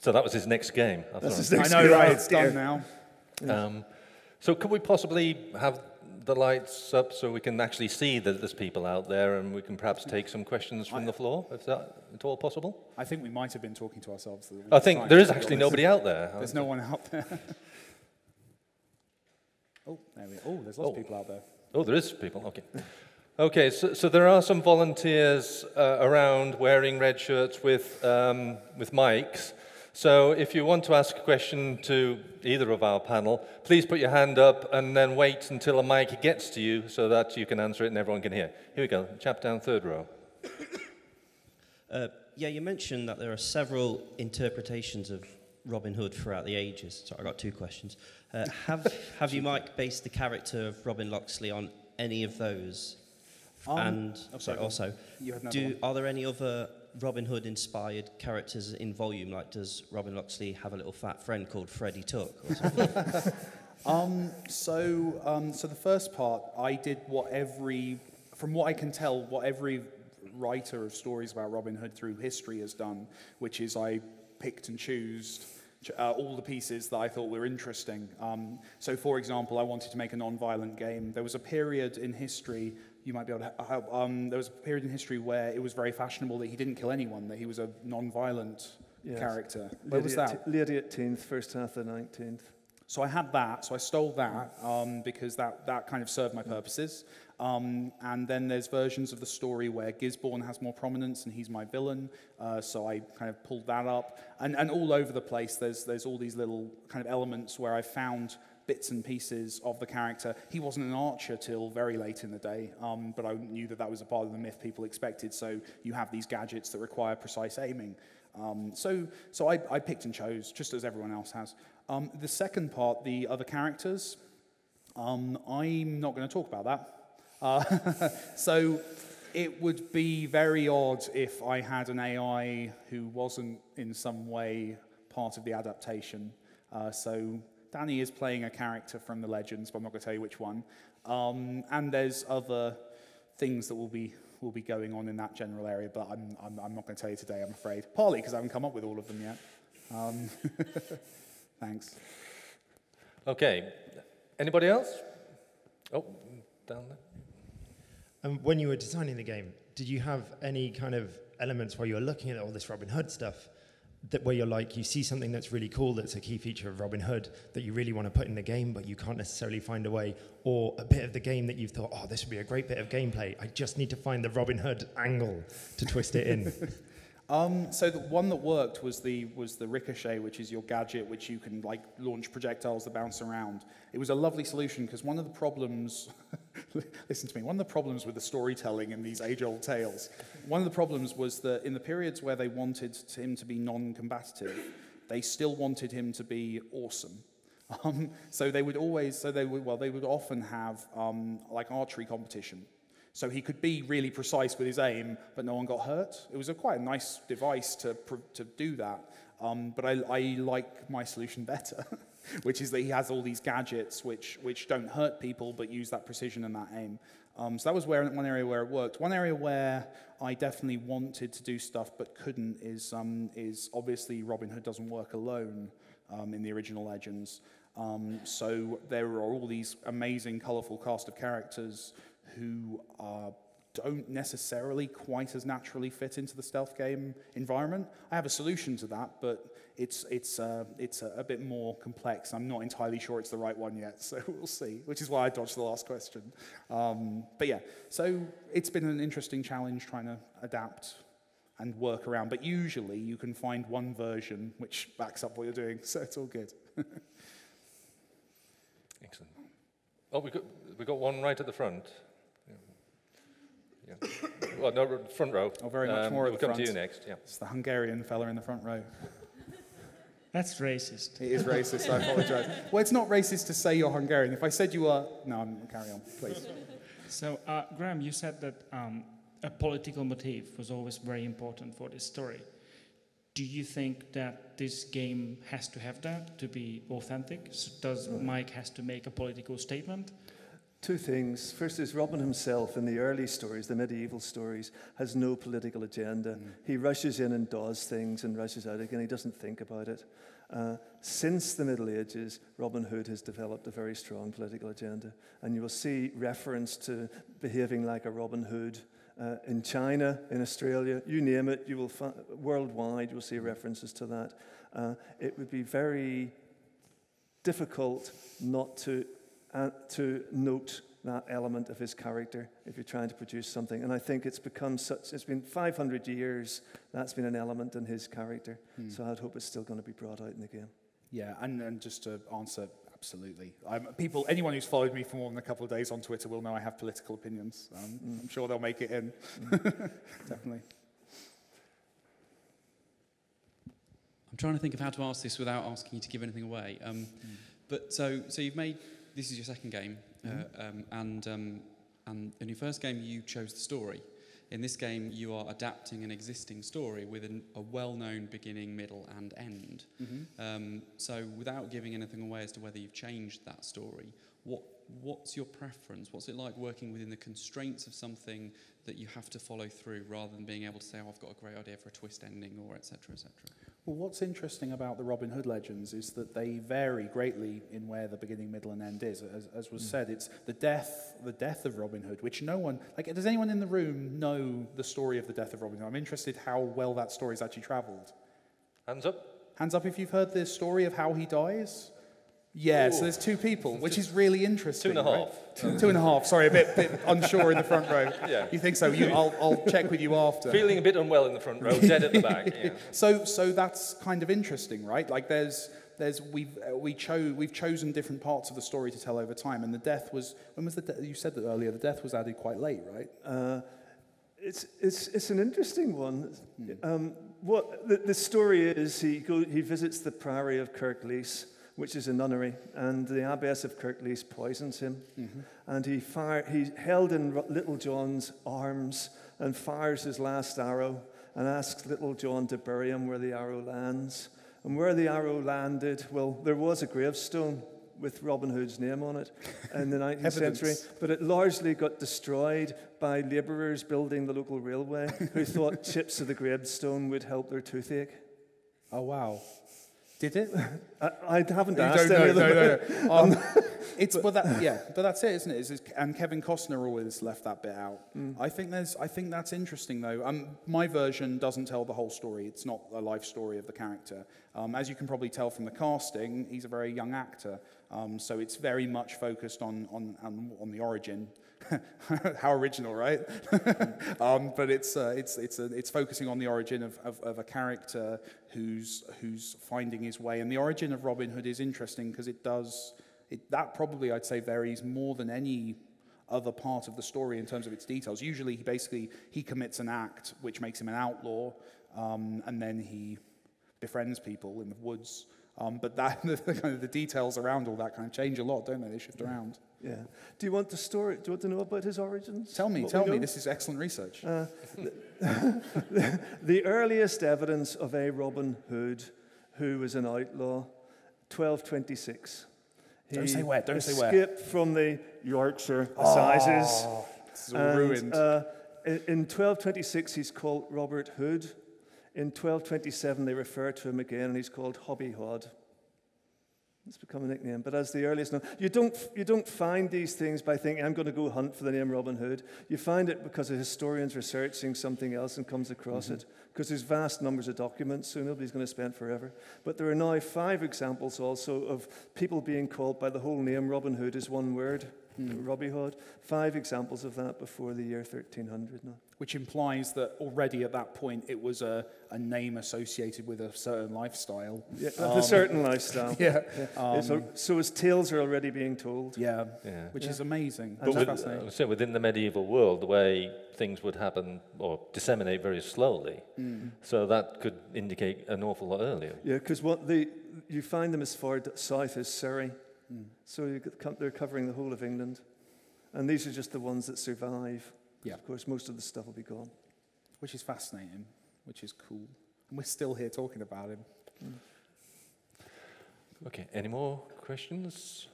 So that was his next game. I, That's his next I know, game. Right? It's done now. Yeah. Um, so could we possibly have the lights up so we can actually see that there's people out there and we can perhaps take some questions from I, the floor, if that at all possible? I think we might have been talking to ourselves. I think time, there is actually nobody out there. There's no one out there. Oh, there we oh, there's lots oh. of people out there. Oh, there is people, okay. Okay, so, so there are some volunteers uh, around wearing red shirts with, um, with mics. So if you want to ask a question to either of our panel, please put your hand up and then wait until a mic gets to you so that you can answer it and everyone can hear. Here we go, chap down third row. Uh, yeah, you mentioned that there are several interpretations of Robin Hood throughout the ages. Sorry, I got two questions. Uh, have, have you, Mike, based the character of Robin Loxley on any of those? Um, and oh, sorry, also, do, are there any other Robin Hood-inspired characters in Volume? Like, does Robin Loxley have a little fat friend called Freddy Tuck or something? um, so, um, so the first part, I did what every, from what I can tell, what every writer of stories about Robin Hood through history has done, which is I picked and chose Uh, all the pieces that I thought were interesting. Um, so, for example, I wanted to make a non-violent game. There was a period in history, you might be able to help, um, there was a period in history where it was very fashionable that he didn't kill anyone, that he was a non-violent yes. character. Where was that? Late eighteenth, first half of the nineteenth. So I had that, so I stole that, um, because that, that kind of served my purposes. Um, and then there's versions of the story where Gisborne has more prominence and he's my villain, uh, so I kind of pulled that up. And, and all over the place, there's, there's all these little kind of elements where I found bits and pieces of the character. He wasn't an archer till very late in the day, um, but I knew that that was a part of the myth people expected, so you have these gadgets that require precise aiming. Um, so so I, I picked and chose, just as everyone else has. Um, the second part, the other characters, um, I'm not going to talk about that. Uh, so it would be very odd if I had an A I who wasn't in some way part of the adaptation. Uh, so Danny is playing a character from the Legends, but I'm not going to tell you which one. Um, and there's other things that will be will be going on in that general area, but I'm, I'm, I'm not going to tell you today, I'm afraid. Partly because I haven't come up with all of them yet. Um, thanks. Okay. Anybody else? Oh, down there. And when you were designing the game, did you have any kind of elements where you were looking at all this Robin Hood stuff, that where you're like, you see something that's really cool that's a key feature of Robin Hood that you really want to put in the game, but you can't necessarily find a way, or a bit of the game that you've thought, oh, this would be a great bit of gameplay, I just need to find the Robin Hood angle to twist it in? Um, so the one that worked was the was the ricochet, which is your gadget, which you can like launch projectiles that bounce around. It was a lovely solution because one of the problems, listen to me, one of the problems with the storytelling in these age-old tales, one of the problems was that in the periods where they wanted him to be non-combative, they still wanted him to be awesome. Um, so they would always, so they would, well, they would often have um, like archery competition. So he could be really precise with his aim, but no one got hurt. It was a quite a nice device to, pr to do that. Um, but I, I like my solution better, which is that he has all these gadgets which, which don't hurt people, but use that precision and that aim. Um, so that was where, one area where it worked. One area where I definitely wanted to do stuff but couldn't is, um, is obviously Robin Hood doesn't work alone um, in the original legends. Um, so there are all these amazing, colorful cast of characters who uh, don't necessarily quite as naturally fit into the stealth game environment. I have a solution to that, but it's, it's, uh, it's a, a bit more complex. I'm not entirely sure it's the right one yet, so we'll see, which is why I dodged the last question. Um, but yeah, so it's been an interesting challenge trying to adapt and work around, but usually you can find one version which backs up what you're doing, so it's all good. Excellent. Oh, we got, we got one right at the front. Yeah. Well, no, front row. Oh, very much um, more. We'll at the come front. to you next. Yeah. It's the Hungarian fella in the front row. That's racist. It is racist. I apologise. Well, it's not racist to say you're Hungarian. If I said you are, no, I'm carry on, please. So, uh, Graham, you said that um, a political motive was always very important for this story. Do you think that this game has to have that to be authentic? So does right. Mike has to make a political statement? Two things. First is Robin himself in the early stories, the medieval stories, has no political agenda. Mm. He rushes in and does things and rushes out again. He doesn't think about it. Uh, since the Middle Ages, Robin Hood has developed a very strong political agenda. And you will see reference to behaving like a Robin Hood uh, in China, in Australia, you name it. You will find, worldwide, you will see references to that. Uh, it would be very difficult not to Uh, to note that element of his character if you're trying to produce something. And I think it's become such, it's been five hundred years, that's been an element in his character. Mm. So I'd hope it's still going to be brought out in the game. Yeah, and, and just to answer, absolutely. Um, people, anyone who's followed me for more than a couple of days on Twitter will know I have political opinions. Um, mm. I'm sure they'll make it in. Mm. Definitely. I'm trying to think of how to ask this without asking you to give anything away. Um, mm. But so, so you've made... This is your second game, mm-hmm. uh, um, and, um, and in your first game you chose the story. In this game you are adapting an existing story with an, a well-known beginning, middle and end. Mm-hmm. um, so without giving anything away as to whether you've changed that story, what, what's your preference? What's it like working within the constraints of something that you have to follow through rather than being able to say, oh, I've got a great idea for a twist ending or et cetera, et cetera? Well, what's interesting about the Robin Hood legends is that they vary greatly in where the beginning, middle, and end is. As, as was mm. said, it's the death, the death of Robin Hood, which no one, like, does anyone in the room know the story of the death of Robin Hood? I'm interested how well that story's actually travelled. Hands up. Hands up if you've heard the story of how he dies. Yeah, Ooh. So there's two people, which is really interesting. Two and a half. Right? Two, two and a half, sorry, a bit, bit unsure in the front row. Yeah. You think so? You, I'll, I'll check with you after. Feeling a bit unwell in the front row, dead at the back. Yeah. So, so that's kind of interesting, right? Like there's, there's we've, uh, we cho we've chosen different parts of the story to tell over time, and the death was, when was the death? You said that earlier, the death was added quite late, right? Uh, it's, it's, it's an interesting one. Yeah. Um, what the, the story is, he, go, he visits the priory of Kirklees, which is a nunnery, and the abbess of Kirklees poisons him. Mm-hmm. And he fire, he's held in Little John's arms and fires his last arrow and asks Little John to bury him where the arrow lands. And where the arrow landed, well, there was a gravestone with Robin Hood's name on it in the nineteenth century, but it largely got destroyed by labourers building the local railway who thought chips of the gravestone would help their toothache. Oh, wow. Did it? I, I haven't asked any of them. No, no, no. Um, it's, but that, yeah, but that's it, isn't it? It's, it's, and Kevin Costner always left that bit out. Mm. I think there's, I think that's interesting though. Um, my version doesn't tell the whole story. It's not a life story of the character. Um, as you can probably tell from the casting, he's a very young actor. Um, so it's very much focused on on on, on the origin. How original, right? um, but it's uh, it's it's a, it's focusing on the origin of, of, of a character who's who's finding his way. And the origin of Robin Hood is interesting because it does it that probably I'd say varies more than any other part of the story in terms of its details. Usually, he basically he commits an act which makes him an outlaw, um, and then he befriends people in the woods. Um, but that, the, the kind of the details around all that kind of change a lot, don't they? They shift yeah. around. Yeah. Do you want the story? Do you want to know about his origins? Tell me. What tell me. Know? This is excellent research. Uh, the, the earliest evidence of a Robin Hood who was an outlaw, twelve twenty-six. He don't say where. Don't say where. Escaped from the Yorkshire oh, Assizes. It's all and, ruined. Uh, in twelve twenty-six, he's called Robert Hood. In twelve twenty-seven, they refer to him again, and he's called Hobby Hod. It's become a nickname, but as the earliest known. You don't, you don't find these things by thinking, I'm going to go hunt for the name Robin Hood. You find it because a historian's researching something else and comes across mm-hmm. it, because there's vast numbers of documents, so nobody's going to spend forever. But there are now five examples also of people being called by the whole name Robin Hood is one word. Mm. Robbie Hood, five examples of that before the year thirteen hundred now. Which implies that already at that point it was a, a name associated with a certain lifestyle. Yeah, um, a certain lifestyle. Yeah. yeah. Um, so, so his tales are already being told. Yeah, yeah. which yeah. is amazing. But with, fascinating. Uh, so within the medieval world, the way things would happen or disseminate very slowly, mm. so that could indicate an awful lot earlier. Yeah, because what the you find them as far south as Surrey. Mm. So you could, they're covering the whole of England. And these are just the ones that survive. Yeah. Of course, most of the stuff will be gone. Which is fascinating, which is cool. And we're still here talking about him. Mm. Okay, any more questions?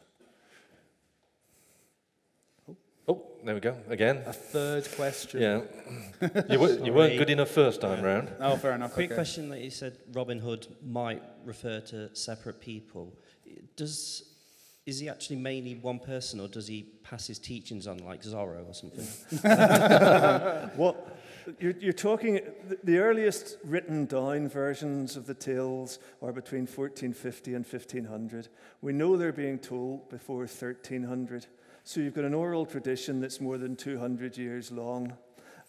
Oh, oh there we go, again. A third question. Yeah. you, were, you weren't good enough first time round. Oh, fair enough. Quick okay. question that you said Robin Hood might refer to separate people. Does... Is he actually mainly one person, or does he pass his teachings on like Zorro or something? Well, you're, you're talking, the earliest written down versions of the tales are between fourteen fifty and fifteen hundred. We know they're being told before thirteen hundred. So you've got an oral tradition that's more than two hundred years long.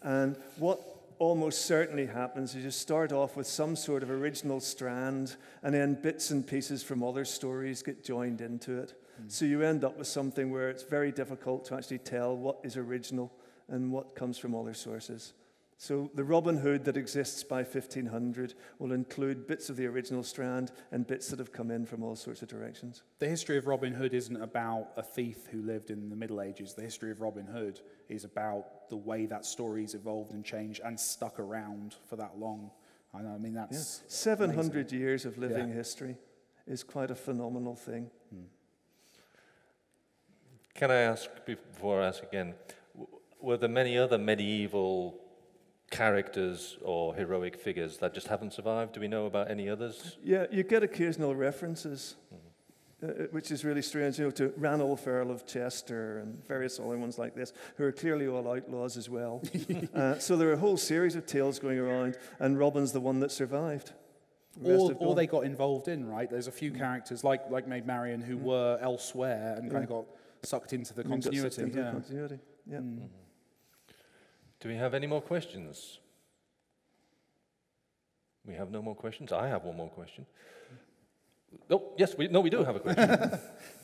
And what almost certainly happens is you start off with some sort of original strand, and then bits and pieces from other stories get joined into it. So you end up with something where it's very difficult to actually tell what is original and what comes from other sources. So the Robin Hood that exists by fifteen hundred will include bits of the original strand and bits that have come in from all sorts of directions. The history of Robin Hood isn't about a thief who lived in the Middle Ages. The history of Robin Hood is about the way that story's evolved and changed and stuck around for that long. I mean, that's yeah. seven hundred amazing. Years of living yeah. history is quite a phenomenal thing. Hmm. Can I ask, before I ask again, were there many other medieval characters or heroic figures that just haven't survived? Do we know about any others? Yeah, you get occasional references, mm-hmm. uh, which is really strange, you know, to Ranulph, Earl of Chester, and various other ones like this, who are clearly all outlaws as well. uh, so there are a whole series of tales going around, and Robin's the one that survived. All, all they got involved in, right? There's a few mm-hmm. characters, like, like Maid Marian, who mm-hmm. were elsewhere and yeah. kind of got... sucked into the and continuity. Into yeah. the continuity. Yeah. Mm-hmm. Do we have any more questions? We have no more questions. I have one more question. Oh, yes, we, no, we do have a question.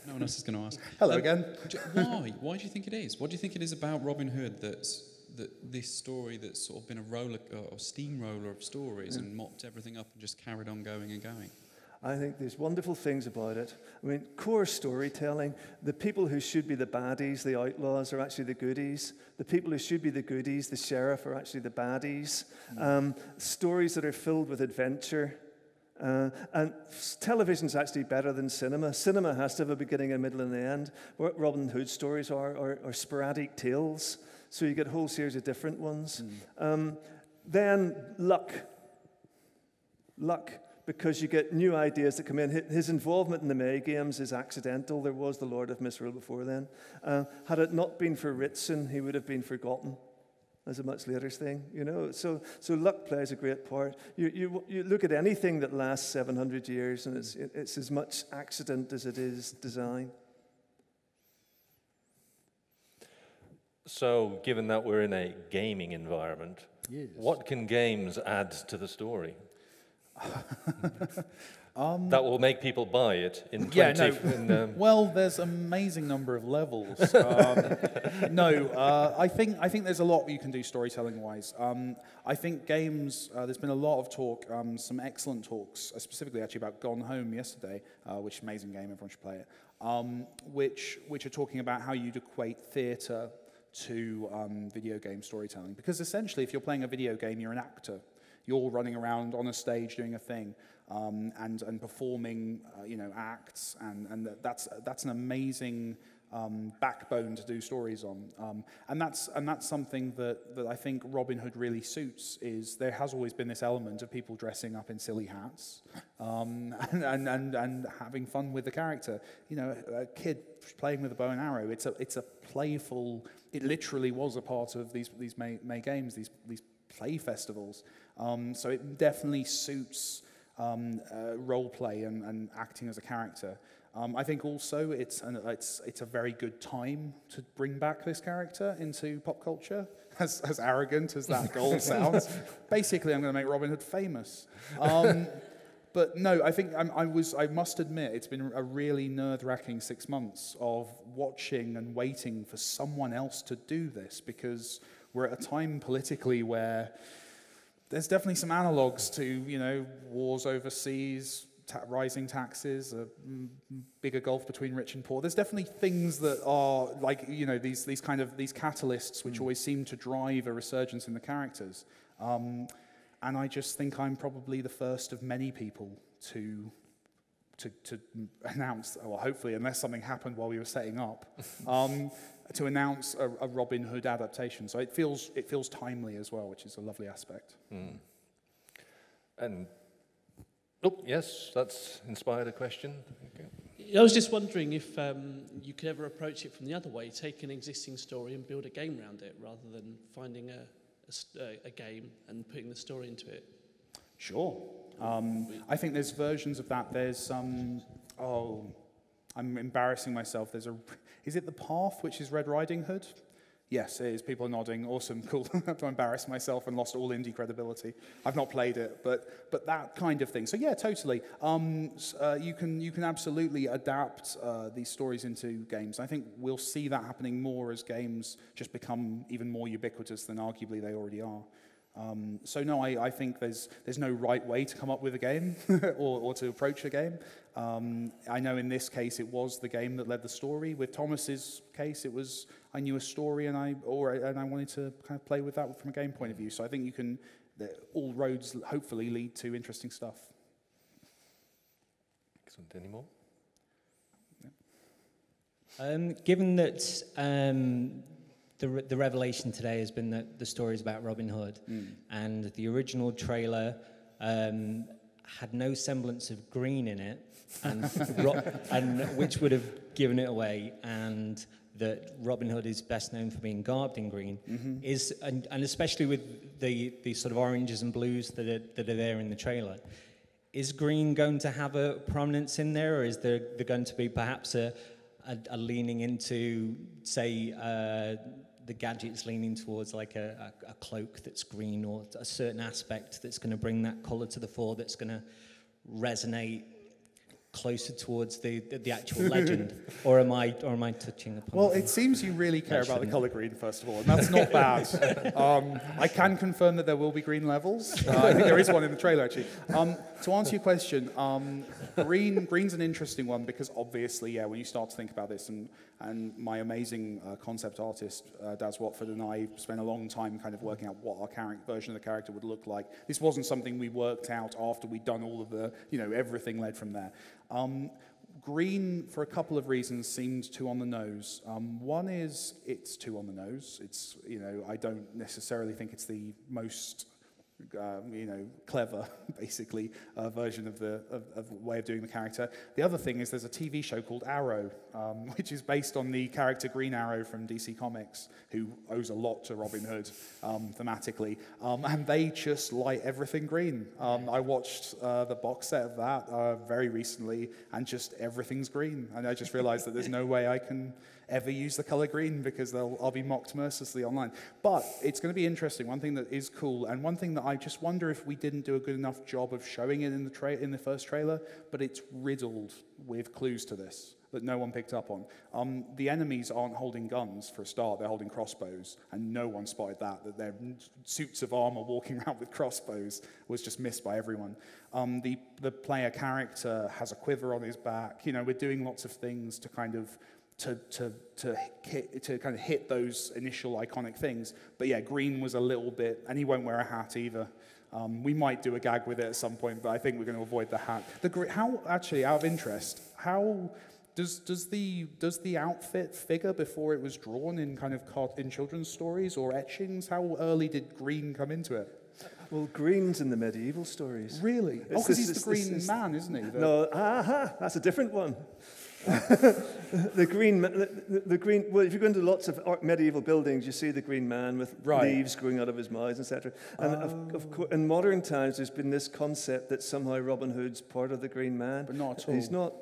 No one else is going to ask. Hello um, again. Why? Why do you think it is? What do you think it is about Robin Hood that's, that this story that's sort of been a roller or steamroller of stories yeah. and mopped everything up and just carried on going and going? I think there's wonderful things about it. I mean, core storytelling, the people who should be the baddies, the outlaws, are actually the goodies. The people who should be the goodies, the sheriff, are actually the baddies. Mm. Um, stories that are filled with adventure. Uh, and television's actually better than cinema. Cinema has to have a beginning, a middle, and an end. What Robin Hood stories are, are, are sporadic tales. So you get a whole series of different ones. Mm. Um, then luck. Luck. Because you get new ideas that come in. His involvement in the May Games is accidental. There was the Lord of Misrule before then. Uh, had it not been for Ritson, he would have been forgotten. as a much later thing, you know. So, so luck plays a great part. You, you, you look at anything that lasts seven hundred years, and it's, it, it's as much accident as it is design. So, given that we're in a gaming environment, yes. What can games add to the story? um, that will make people buy it in twenty... Yeah, no. in, um... Well, there's an amazing number of levels. Um, no, uh, I think I think there's a lot you can do storytelling-wise. Um, I think games, uh, there's been a lot of talk, um, some excellent talks, uh, specifically actually about Gone Home yesterday, uh, which is an amazing game, everyone should play it, um, which, which are talking about how you'd equate theatre to um, video game storytelling. Because essentially, if you're playing a video game, you're an actor. You're running around on a stage doing a thing um, and, and performing uh, you know, acts, and, and that's, that's an amazing um, backbone to do stories on. Um, and, that's, and that's something that, that I think Robin Hood really suits, is there has always been this element of people dressing up in silly hats um, and, and, and, and having fun with the character. You know, a kid playing with a bow and arrow, it's a, it's a playful... It literally was a part of these these May, May games, these these play festivals. Um, so it definitely suits um, uh, role play and, and acting as a character. Um, I think also it's an, it's it's a very good time to bring back this character into pop culture. As as arrogant as that goal sounds, basically I'm going to make Robin Hood famous. Um, But no, I think I'm, I was. I must admit, it's been a really nerve-wracking six months of watching and waiting for someone else to do this, because we're at a time politically where there's definitely some analogues to, you know, wars overseas, ta rising taxes, a bigger gulf between rich and poor. There's definitely things that are like, you know, these these kind of these catalysts which mm. always seem to drive a resurgence in the characters. Um, And I just think I'm probably the first of many people to to, to announce, well, hopefully, unless something happened while we were setting up, um, to announce a, a Robin Hood adaptation. So it feels it feels timely as well, which is a lovely aspect. Mm. And oh yes, that's inspired a question. Okay. I was just wondering if um, you could ever approach it from the other way, take an existing story and build a game around it, rather than finding a. a game and putting the story into it. Sure. Um, I think there's versions of that. There's, um, oh, I'm embarrassing myself. There's a, is it The Path, which is Red Riding Hood? Yes, it is. People are nodding. Awesome, cool. I have to embarrass myself and lost all indie credibility. I've not played it, but but that kind of thing. So yeah, totally. Um, uh, you can you can absolutely adapt uh, these stories into games. I think we'll see that happening more as games just become even more ubiquitous than arguably they already are. Um, so no, I, I think there's there's no right way to come up with a game or, or to approach a game. Um, I know in this case it was the game that led the story. With Thomas's case, it was I knew a story and I or and I wanted to kind of play with that from a game point of view. So I think you can all roads hopefully lead to interesting stuff. Excellent. Any more? Yeah. Um, given that. Um, The, re the revelation today has been that the story is about Robin Hood, mm. and the original trailer um, had no semblance of green in it, and, and which would have given it away, and that Robin Hood is best known for being garbed in green, mm-hmm. is, and, and especially with the, the sort of oranges and blues that are, that are there in the trailer. Is green going to have a prominence in there, or is there, there going to be perhaps a, a, a leaning into, say, uh, the gadget's leaning towards like a, a, a cloak that's green, or a certain aspect that's going to bring that colour to the fore, that's going to resonate closer towards the, the, the actual legend? Or am I or am I touching upon? Well, it seems you really care about the colour green, first of all, and that's not bad. um, I can confirm that there will be green levels. Uh, I think there is one in the trailer, actually. Um, to answer your question, um, green green's an interesting one, because obviously, yeah, when you start to think about this, and and my amazing uh, concept artist, uh, Daz Watford, and I spent a long time kind of working out what our character version of the character would look like. This wasn't something we worked out after we'd done all of the, you know, everything led from there. Um, green, for a couple of reasons, seemed too on the nose. Um, one is it's too on the nose. It's, you know, I don't necessarily think it's the most um, you know, clever, basically, uh, version of the of, of way of doing the character. The other thing is there's a T V show called Arrow, um, which is based on the character Green Arrow from D C Comics, who owes a lot to Robin Hood um, thematically, um, and they just light everything green. Um, I watched uh, the box set of that uh, very recently, and just everything's green, and I just realized that there's no way I can ever use the color green because they'll, I'll be mocked mercilessly online. But it's going to be interesting. One thing that is cool, and one thing that I just wonder if we didn't do a good enough job of showing it in the, tra in the first trailer, but it's riddled with clues to this that no one picked up on. Um, the enemies aren't holding guns, for a start. They're holding crossbows, and no one spotted that, that their suits of armor walking around with crossbows was just missed by everyone. Um, the, the player character has a quiver on his back. You know, we're doing lots of things to kind of To, to, to, hit, to kind of hit those initial iconic things. But yeah, green was a little bit, and he won't wear a hat either. Um, we might do a gag with it at some point, but I think we're going to avoid the hat. The, how, actually, out of interest, how does, does, the, does the outfit figure before it was drawn in kind of in children's stories or etchings? How early did green come into it? Well, green's in the medieval stories. Really? It's oh, because he's the green this, man, isn't he? The, no, aha, that's a different one. the green, the, the green. Well, if you go into lots of medieval buildings, you see the green man with right. leaves growing out of his mouth, et cetera. And oh. of, of course, in modern times, there's been this concept that somehow Robin Hood's part of the green man, but not at all. He's not.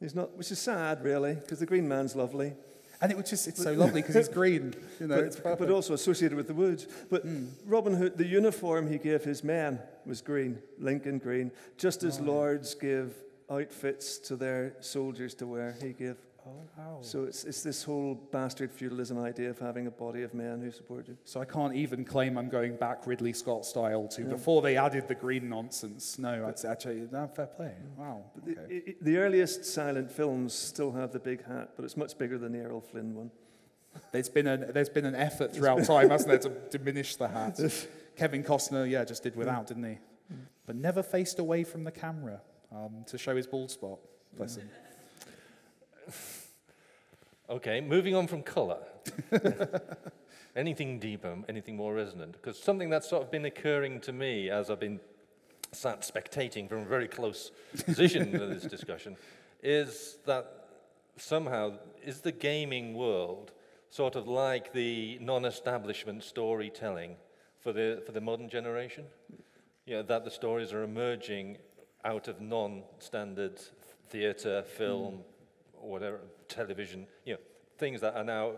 He's not, which is sad, really, because the green man's lovely. And it was just—it's so lovely because it's green, you know. But, it's but also associated with the woods. But mm. Robin Hood, the uniform he gave his men was green, Lincoln green, just as oh. lords give outfits to their soldiers to wear, he gave. Oh, wow. So it's, it's this whole bastard feudalism idea of having a body of men who support you. So I can't even claim I'm going back Ridley Scott style to yeah. before they added the green nonsense. No, it's actually no, fair play. Wow. Okay. The, it, the earliest silent films still have the big hat, but it's much bigger than the Errol Flynn one. There's been an, there's been an effort throughout time, hasn't there, to diminish the hat. Kevin Costner, yeah, just did without, didn't he? But never faced away from the camera. Um, to show his bald spot. Bless him. Okay, moving on from colour. Anything deeper, anything more resonant? Because something that's sort of been occurring to me as I've been sat spectating from a very close position to this discussion is that somehow, is the gaming world sort of like the non-establishment storytelling for the, for the modern generation? You know, that the stories are emerging out of non-standard theatre, film, mm. or whatever, television, you know, things that are now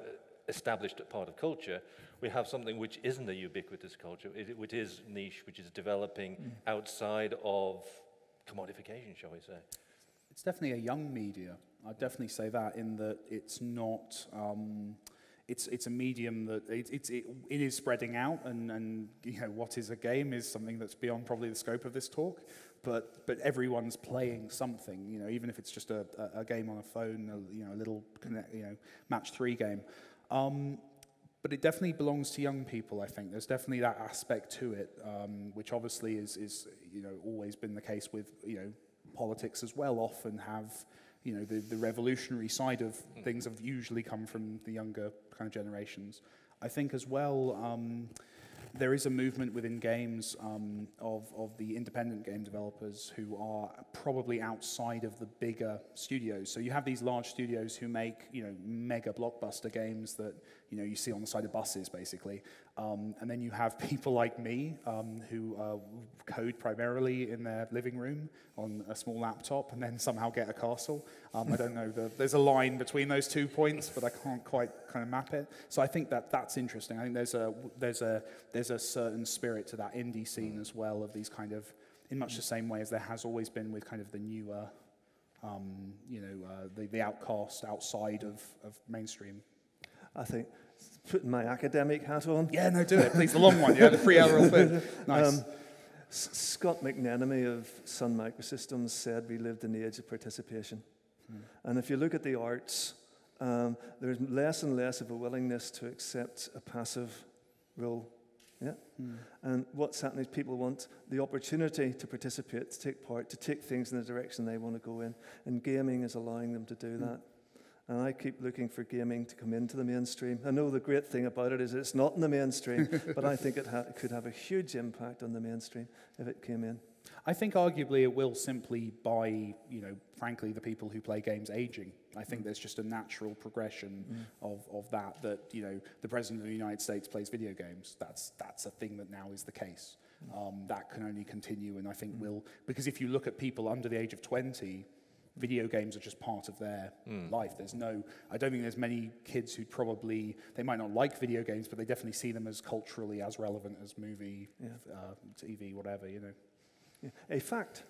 established as part of culture. We have something which isn't a ubiquitous culture, it, which is niche, which is developing mm. outside of commodification, shall we say. It's definitely a young media. I'd definitely say that, in that it's not... Um, It's, it's a medium that it, it, it, it is spreading out, and, and you know, what is a game is something that's beyond probably the scope of this talk, but, but everyone's playing something, you know, even if it's just a, a, a game on a phone, a, you know, a little connect, you know, match three game. Um, but it definitely belongs to young people, I think. There's definitely that aspect to it, um, which obviously is, is, you know, always been the case with, you know, politics as well, often have... You know, the, the revolutionary side of things have usually come from the younger kind of generations. I think as well, um, there is a movement within games um, of, of the independent game developers who are probably outside of the bigger studios. So you have these large studios who make, you know, mega blockbuster games that, you know, you see on the side of buses, basically. Um, and then you have people like me um, who uh, code primarily in their living room on a small laptop and then somehow get a castle. Um, I don't know, the, there's a line between those two points, but I can't quite kind of map it. So I think that that's interesting. I think there's a, there's a, there's a certain spirit to that indie scene as well, of these kind of, in much the same way as there has always been with kind of the newer, um, you know, uh, the, the outcast outside of, of mainstream. I think, putting my academic hat on. Yeah, no, do it, please, the long one, yeah, the free hour thing. Nice. Um, Scott McNenemy of Sun Microsystems said we lived in the age of participation. Hmm. And if you look at the arts, um, there's less and less of a willingness to accept a passive role. Yeah? Hmm. And what's happening is people want the opportunity to participate, to take part, to take things in the direction they want to go in. And gaming is allowing them to do hmm. that. And I keep looking for gaming to come into the mainstream. I know the great thing about it is it's not in the mainstream, but I think it ha could have a huge impact on the mainstream if it came in. I think arguably it will simply by, you know, frankly, the people who play games aging. I think there's just a natural progression mm. of, of that, that, you know, the President of the United States plays video games. That's, that's a thing that now is the case. Mm. Um, that can only continue, and I think mm. will, because if you look at people under the age of twenty, video games are just part of their mm. life. There's no, I don't think there's many kids who probably, they might not like video games, but they definitely see them as culturally as relevant as movie, yeah. uh, T V, whatever, you know. Yeah. A fact,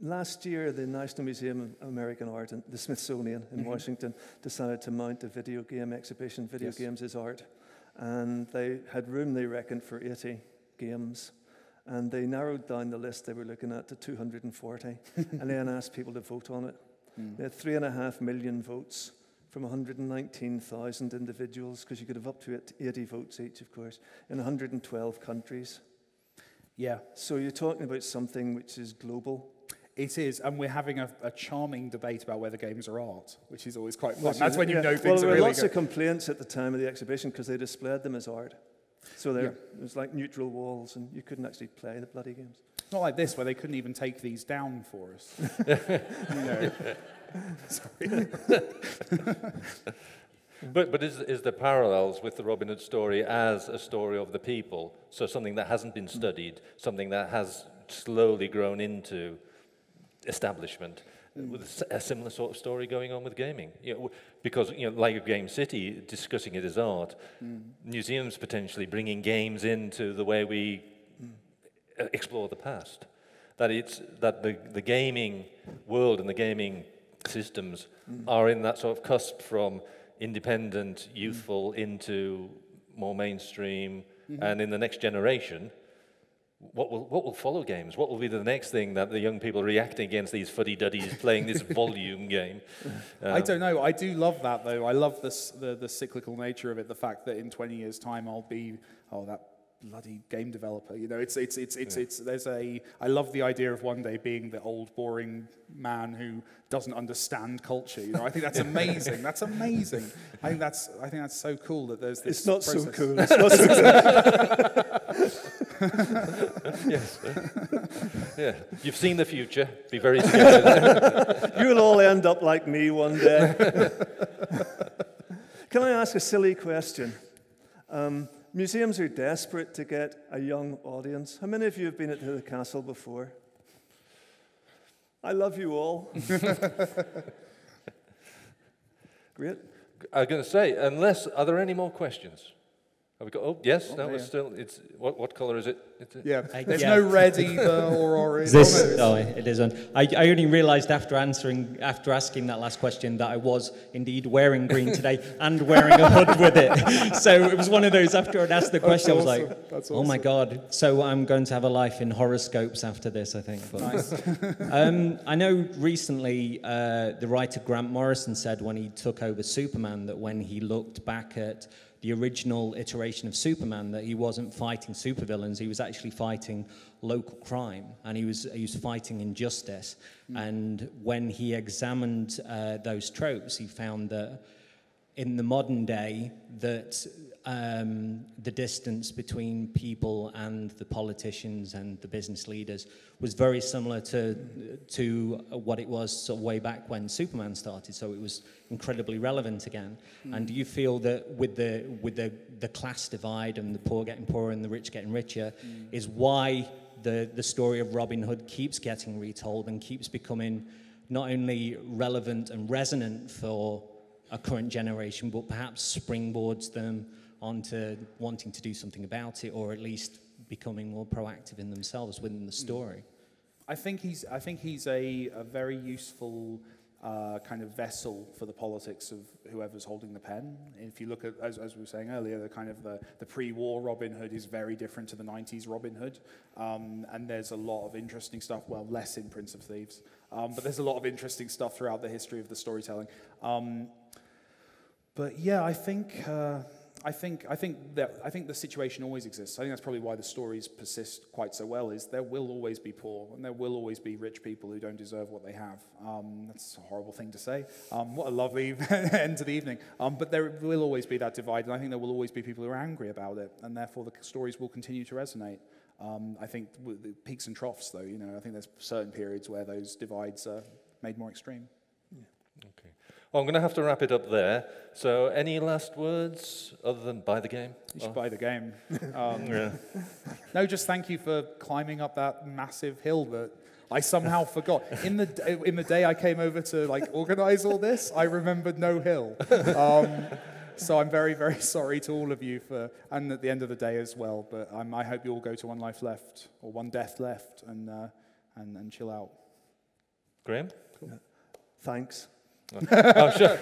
last year the National Museum of American Art and the Smithsonian in mm-hmm. Washington decided to mount a video game exhibition, Video yes. Games is Art, and they had room, they reckoned, for eighty games. And they narrowed down the list they were looking at to two hundred and forty, and then asked people to vote on it. Mm. They had three and a half million votes from one hundred and nineteen thousand individuals, because you could have up to eighty votes each, of course, in one hundred and twelve countries. Yeah. So you're talking about something which is global. It is, and we're having a, a charming debate about whether games are art, which is always quite fun. Well, that's when you yeah. know things well, there are really Well, there were lots good. of complaints at the time of the exhibition, because they displayed them as art. So there, yeah. it was like neutral walls, and you couldn't actually play the bloody games. It's not like this, where they couldn't even take these down for us. You know. Sorry. but but is, is there parallels with the Robin Hood story as a story of the people? So something that hasn't been studied, something that has slowly grown into establishment, with a similar sort of story going on with gaming. You know, because, you know, like Game City, discussing it as art, mm. museums potentially bringing games into the way we mm. explore the past. That, it's, that the, the gaming world and the gaming systems mm. are in that sort of cusp from independent, youthful, mm. into more mainstream, mm-hmm. and in the next generation, What will, what will follow games? What will be the next thing that the young people reacting against these fuddy-duddies playing this volume game? Um, I don't know. I do love that, though. I love this, the, the cyclical nature of it, the fact that in twenty years' time I'll be, oh, that bloody game developer. You know, it's, it's, it's, it's, yeah. it's, there's a, I love the idea of one day being the old, boring man who doesn't understand culture. You know, I think that's amazing. That's amazing. I think that's, I think that's so cool that there's this It's not process. so cool. It's not so cool. Yes. Yeah. You've seen the future. Be very scared. You'll all end up like me one day. Can I ask a silly question? Um, museums are desperate to get a young audience. How many of you have been to the castle before? I love you all. Great. I was going to say, unless, are there any more questions? Have we got, oh, yes, oh, no, yeah. it's still, it's, what, what colour is it? It's, yeah, there's yeah. no red either or orange. This, no, it isn't. I, I only realised after answering, after asking that last question that I was indeed wearing green today and wearing a hood with it. So it was one of those, after I'd asked the question, awesome. I was like, awesome. oh my God. So I'm going to have a life in horoscopes after this, I think. But, nice. um, I know recently uh, the writer Grant Morrison said when he took over Superman that when he looked back at the original iteration of Superman, that he wasn't fighting supervillains, he was actually fighting local crime, and he was, he was fighting injustice. Mm. And when he examined uh, those tropes, he found that in the modern day, that um, the distance between people and the politicians and the business leaders was very similar to, to what it was sort of way back when Superman started, so it was incredibly relevant again. Mm. And do you feel that with the with the, the class divide and the poor getting poorer and the rich getting richer mm. is why the, the story of Robin Hood keeps getting retold and keeps becoming not only relevant and resonant for a current generation, but perhaps springboards them onto wanting to do something about it, or at least becoming more proactive in themselves within the story? Mm. I think he's, I think he's a, a very useful Uh, kind of vessel for the politics of whoever's holding the pen. If you look at, as, as we were saying earlier, the kind of the, the pre-war Robin Hood is very different to the nineties Robin Hood. Um, and there's a lot of interesting stuff, well, less in Prince of Thieves, um, but there's a lot of interesting stuff throughout the history of the storytelling. Um, but yeah, I think, uh, I think I think that I think the situation always exists. I think that's probably why the stories persist quite so well. Is there will always be poor, and there will always be rich people who don't deserve what they have. Um, that's a horrible thing to say. Um, what a lovely end to the evening. Um, but there will always be that divide, and I think there will always be people who are angry about it, and therefore the stories will continue to resonate. Um, I think the peaks and troughs, though, you know, I think there's certain periods where those divides are made more extreme. Yeah. Okay. Well, I'm going to have to wrap it up there. So, any last words other than buy the game? You should oh. buy the game. Um, yeah. No, just thank you for climbing up that massive hill that I somehow forgot. In the in the day I came over to like organize all this, I remembered no hill. Um, So I'm very, very sorry to all of you for, and at the end of the day as well. But um, I hope you all go to One Life Left or One Death Left and uh, and, and chill out. Graham, cool. Yeah. Thanks. Oh, sure.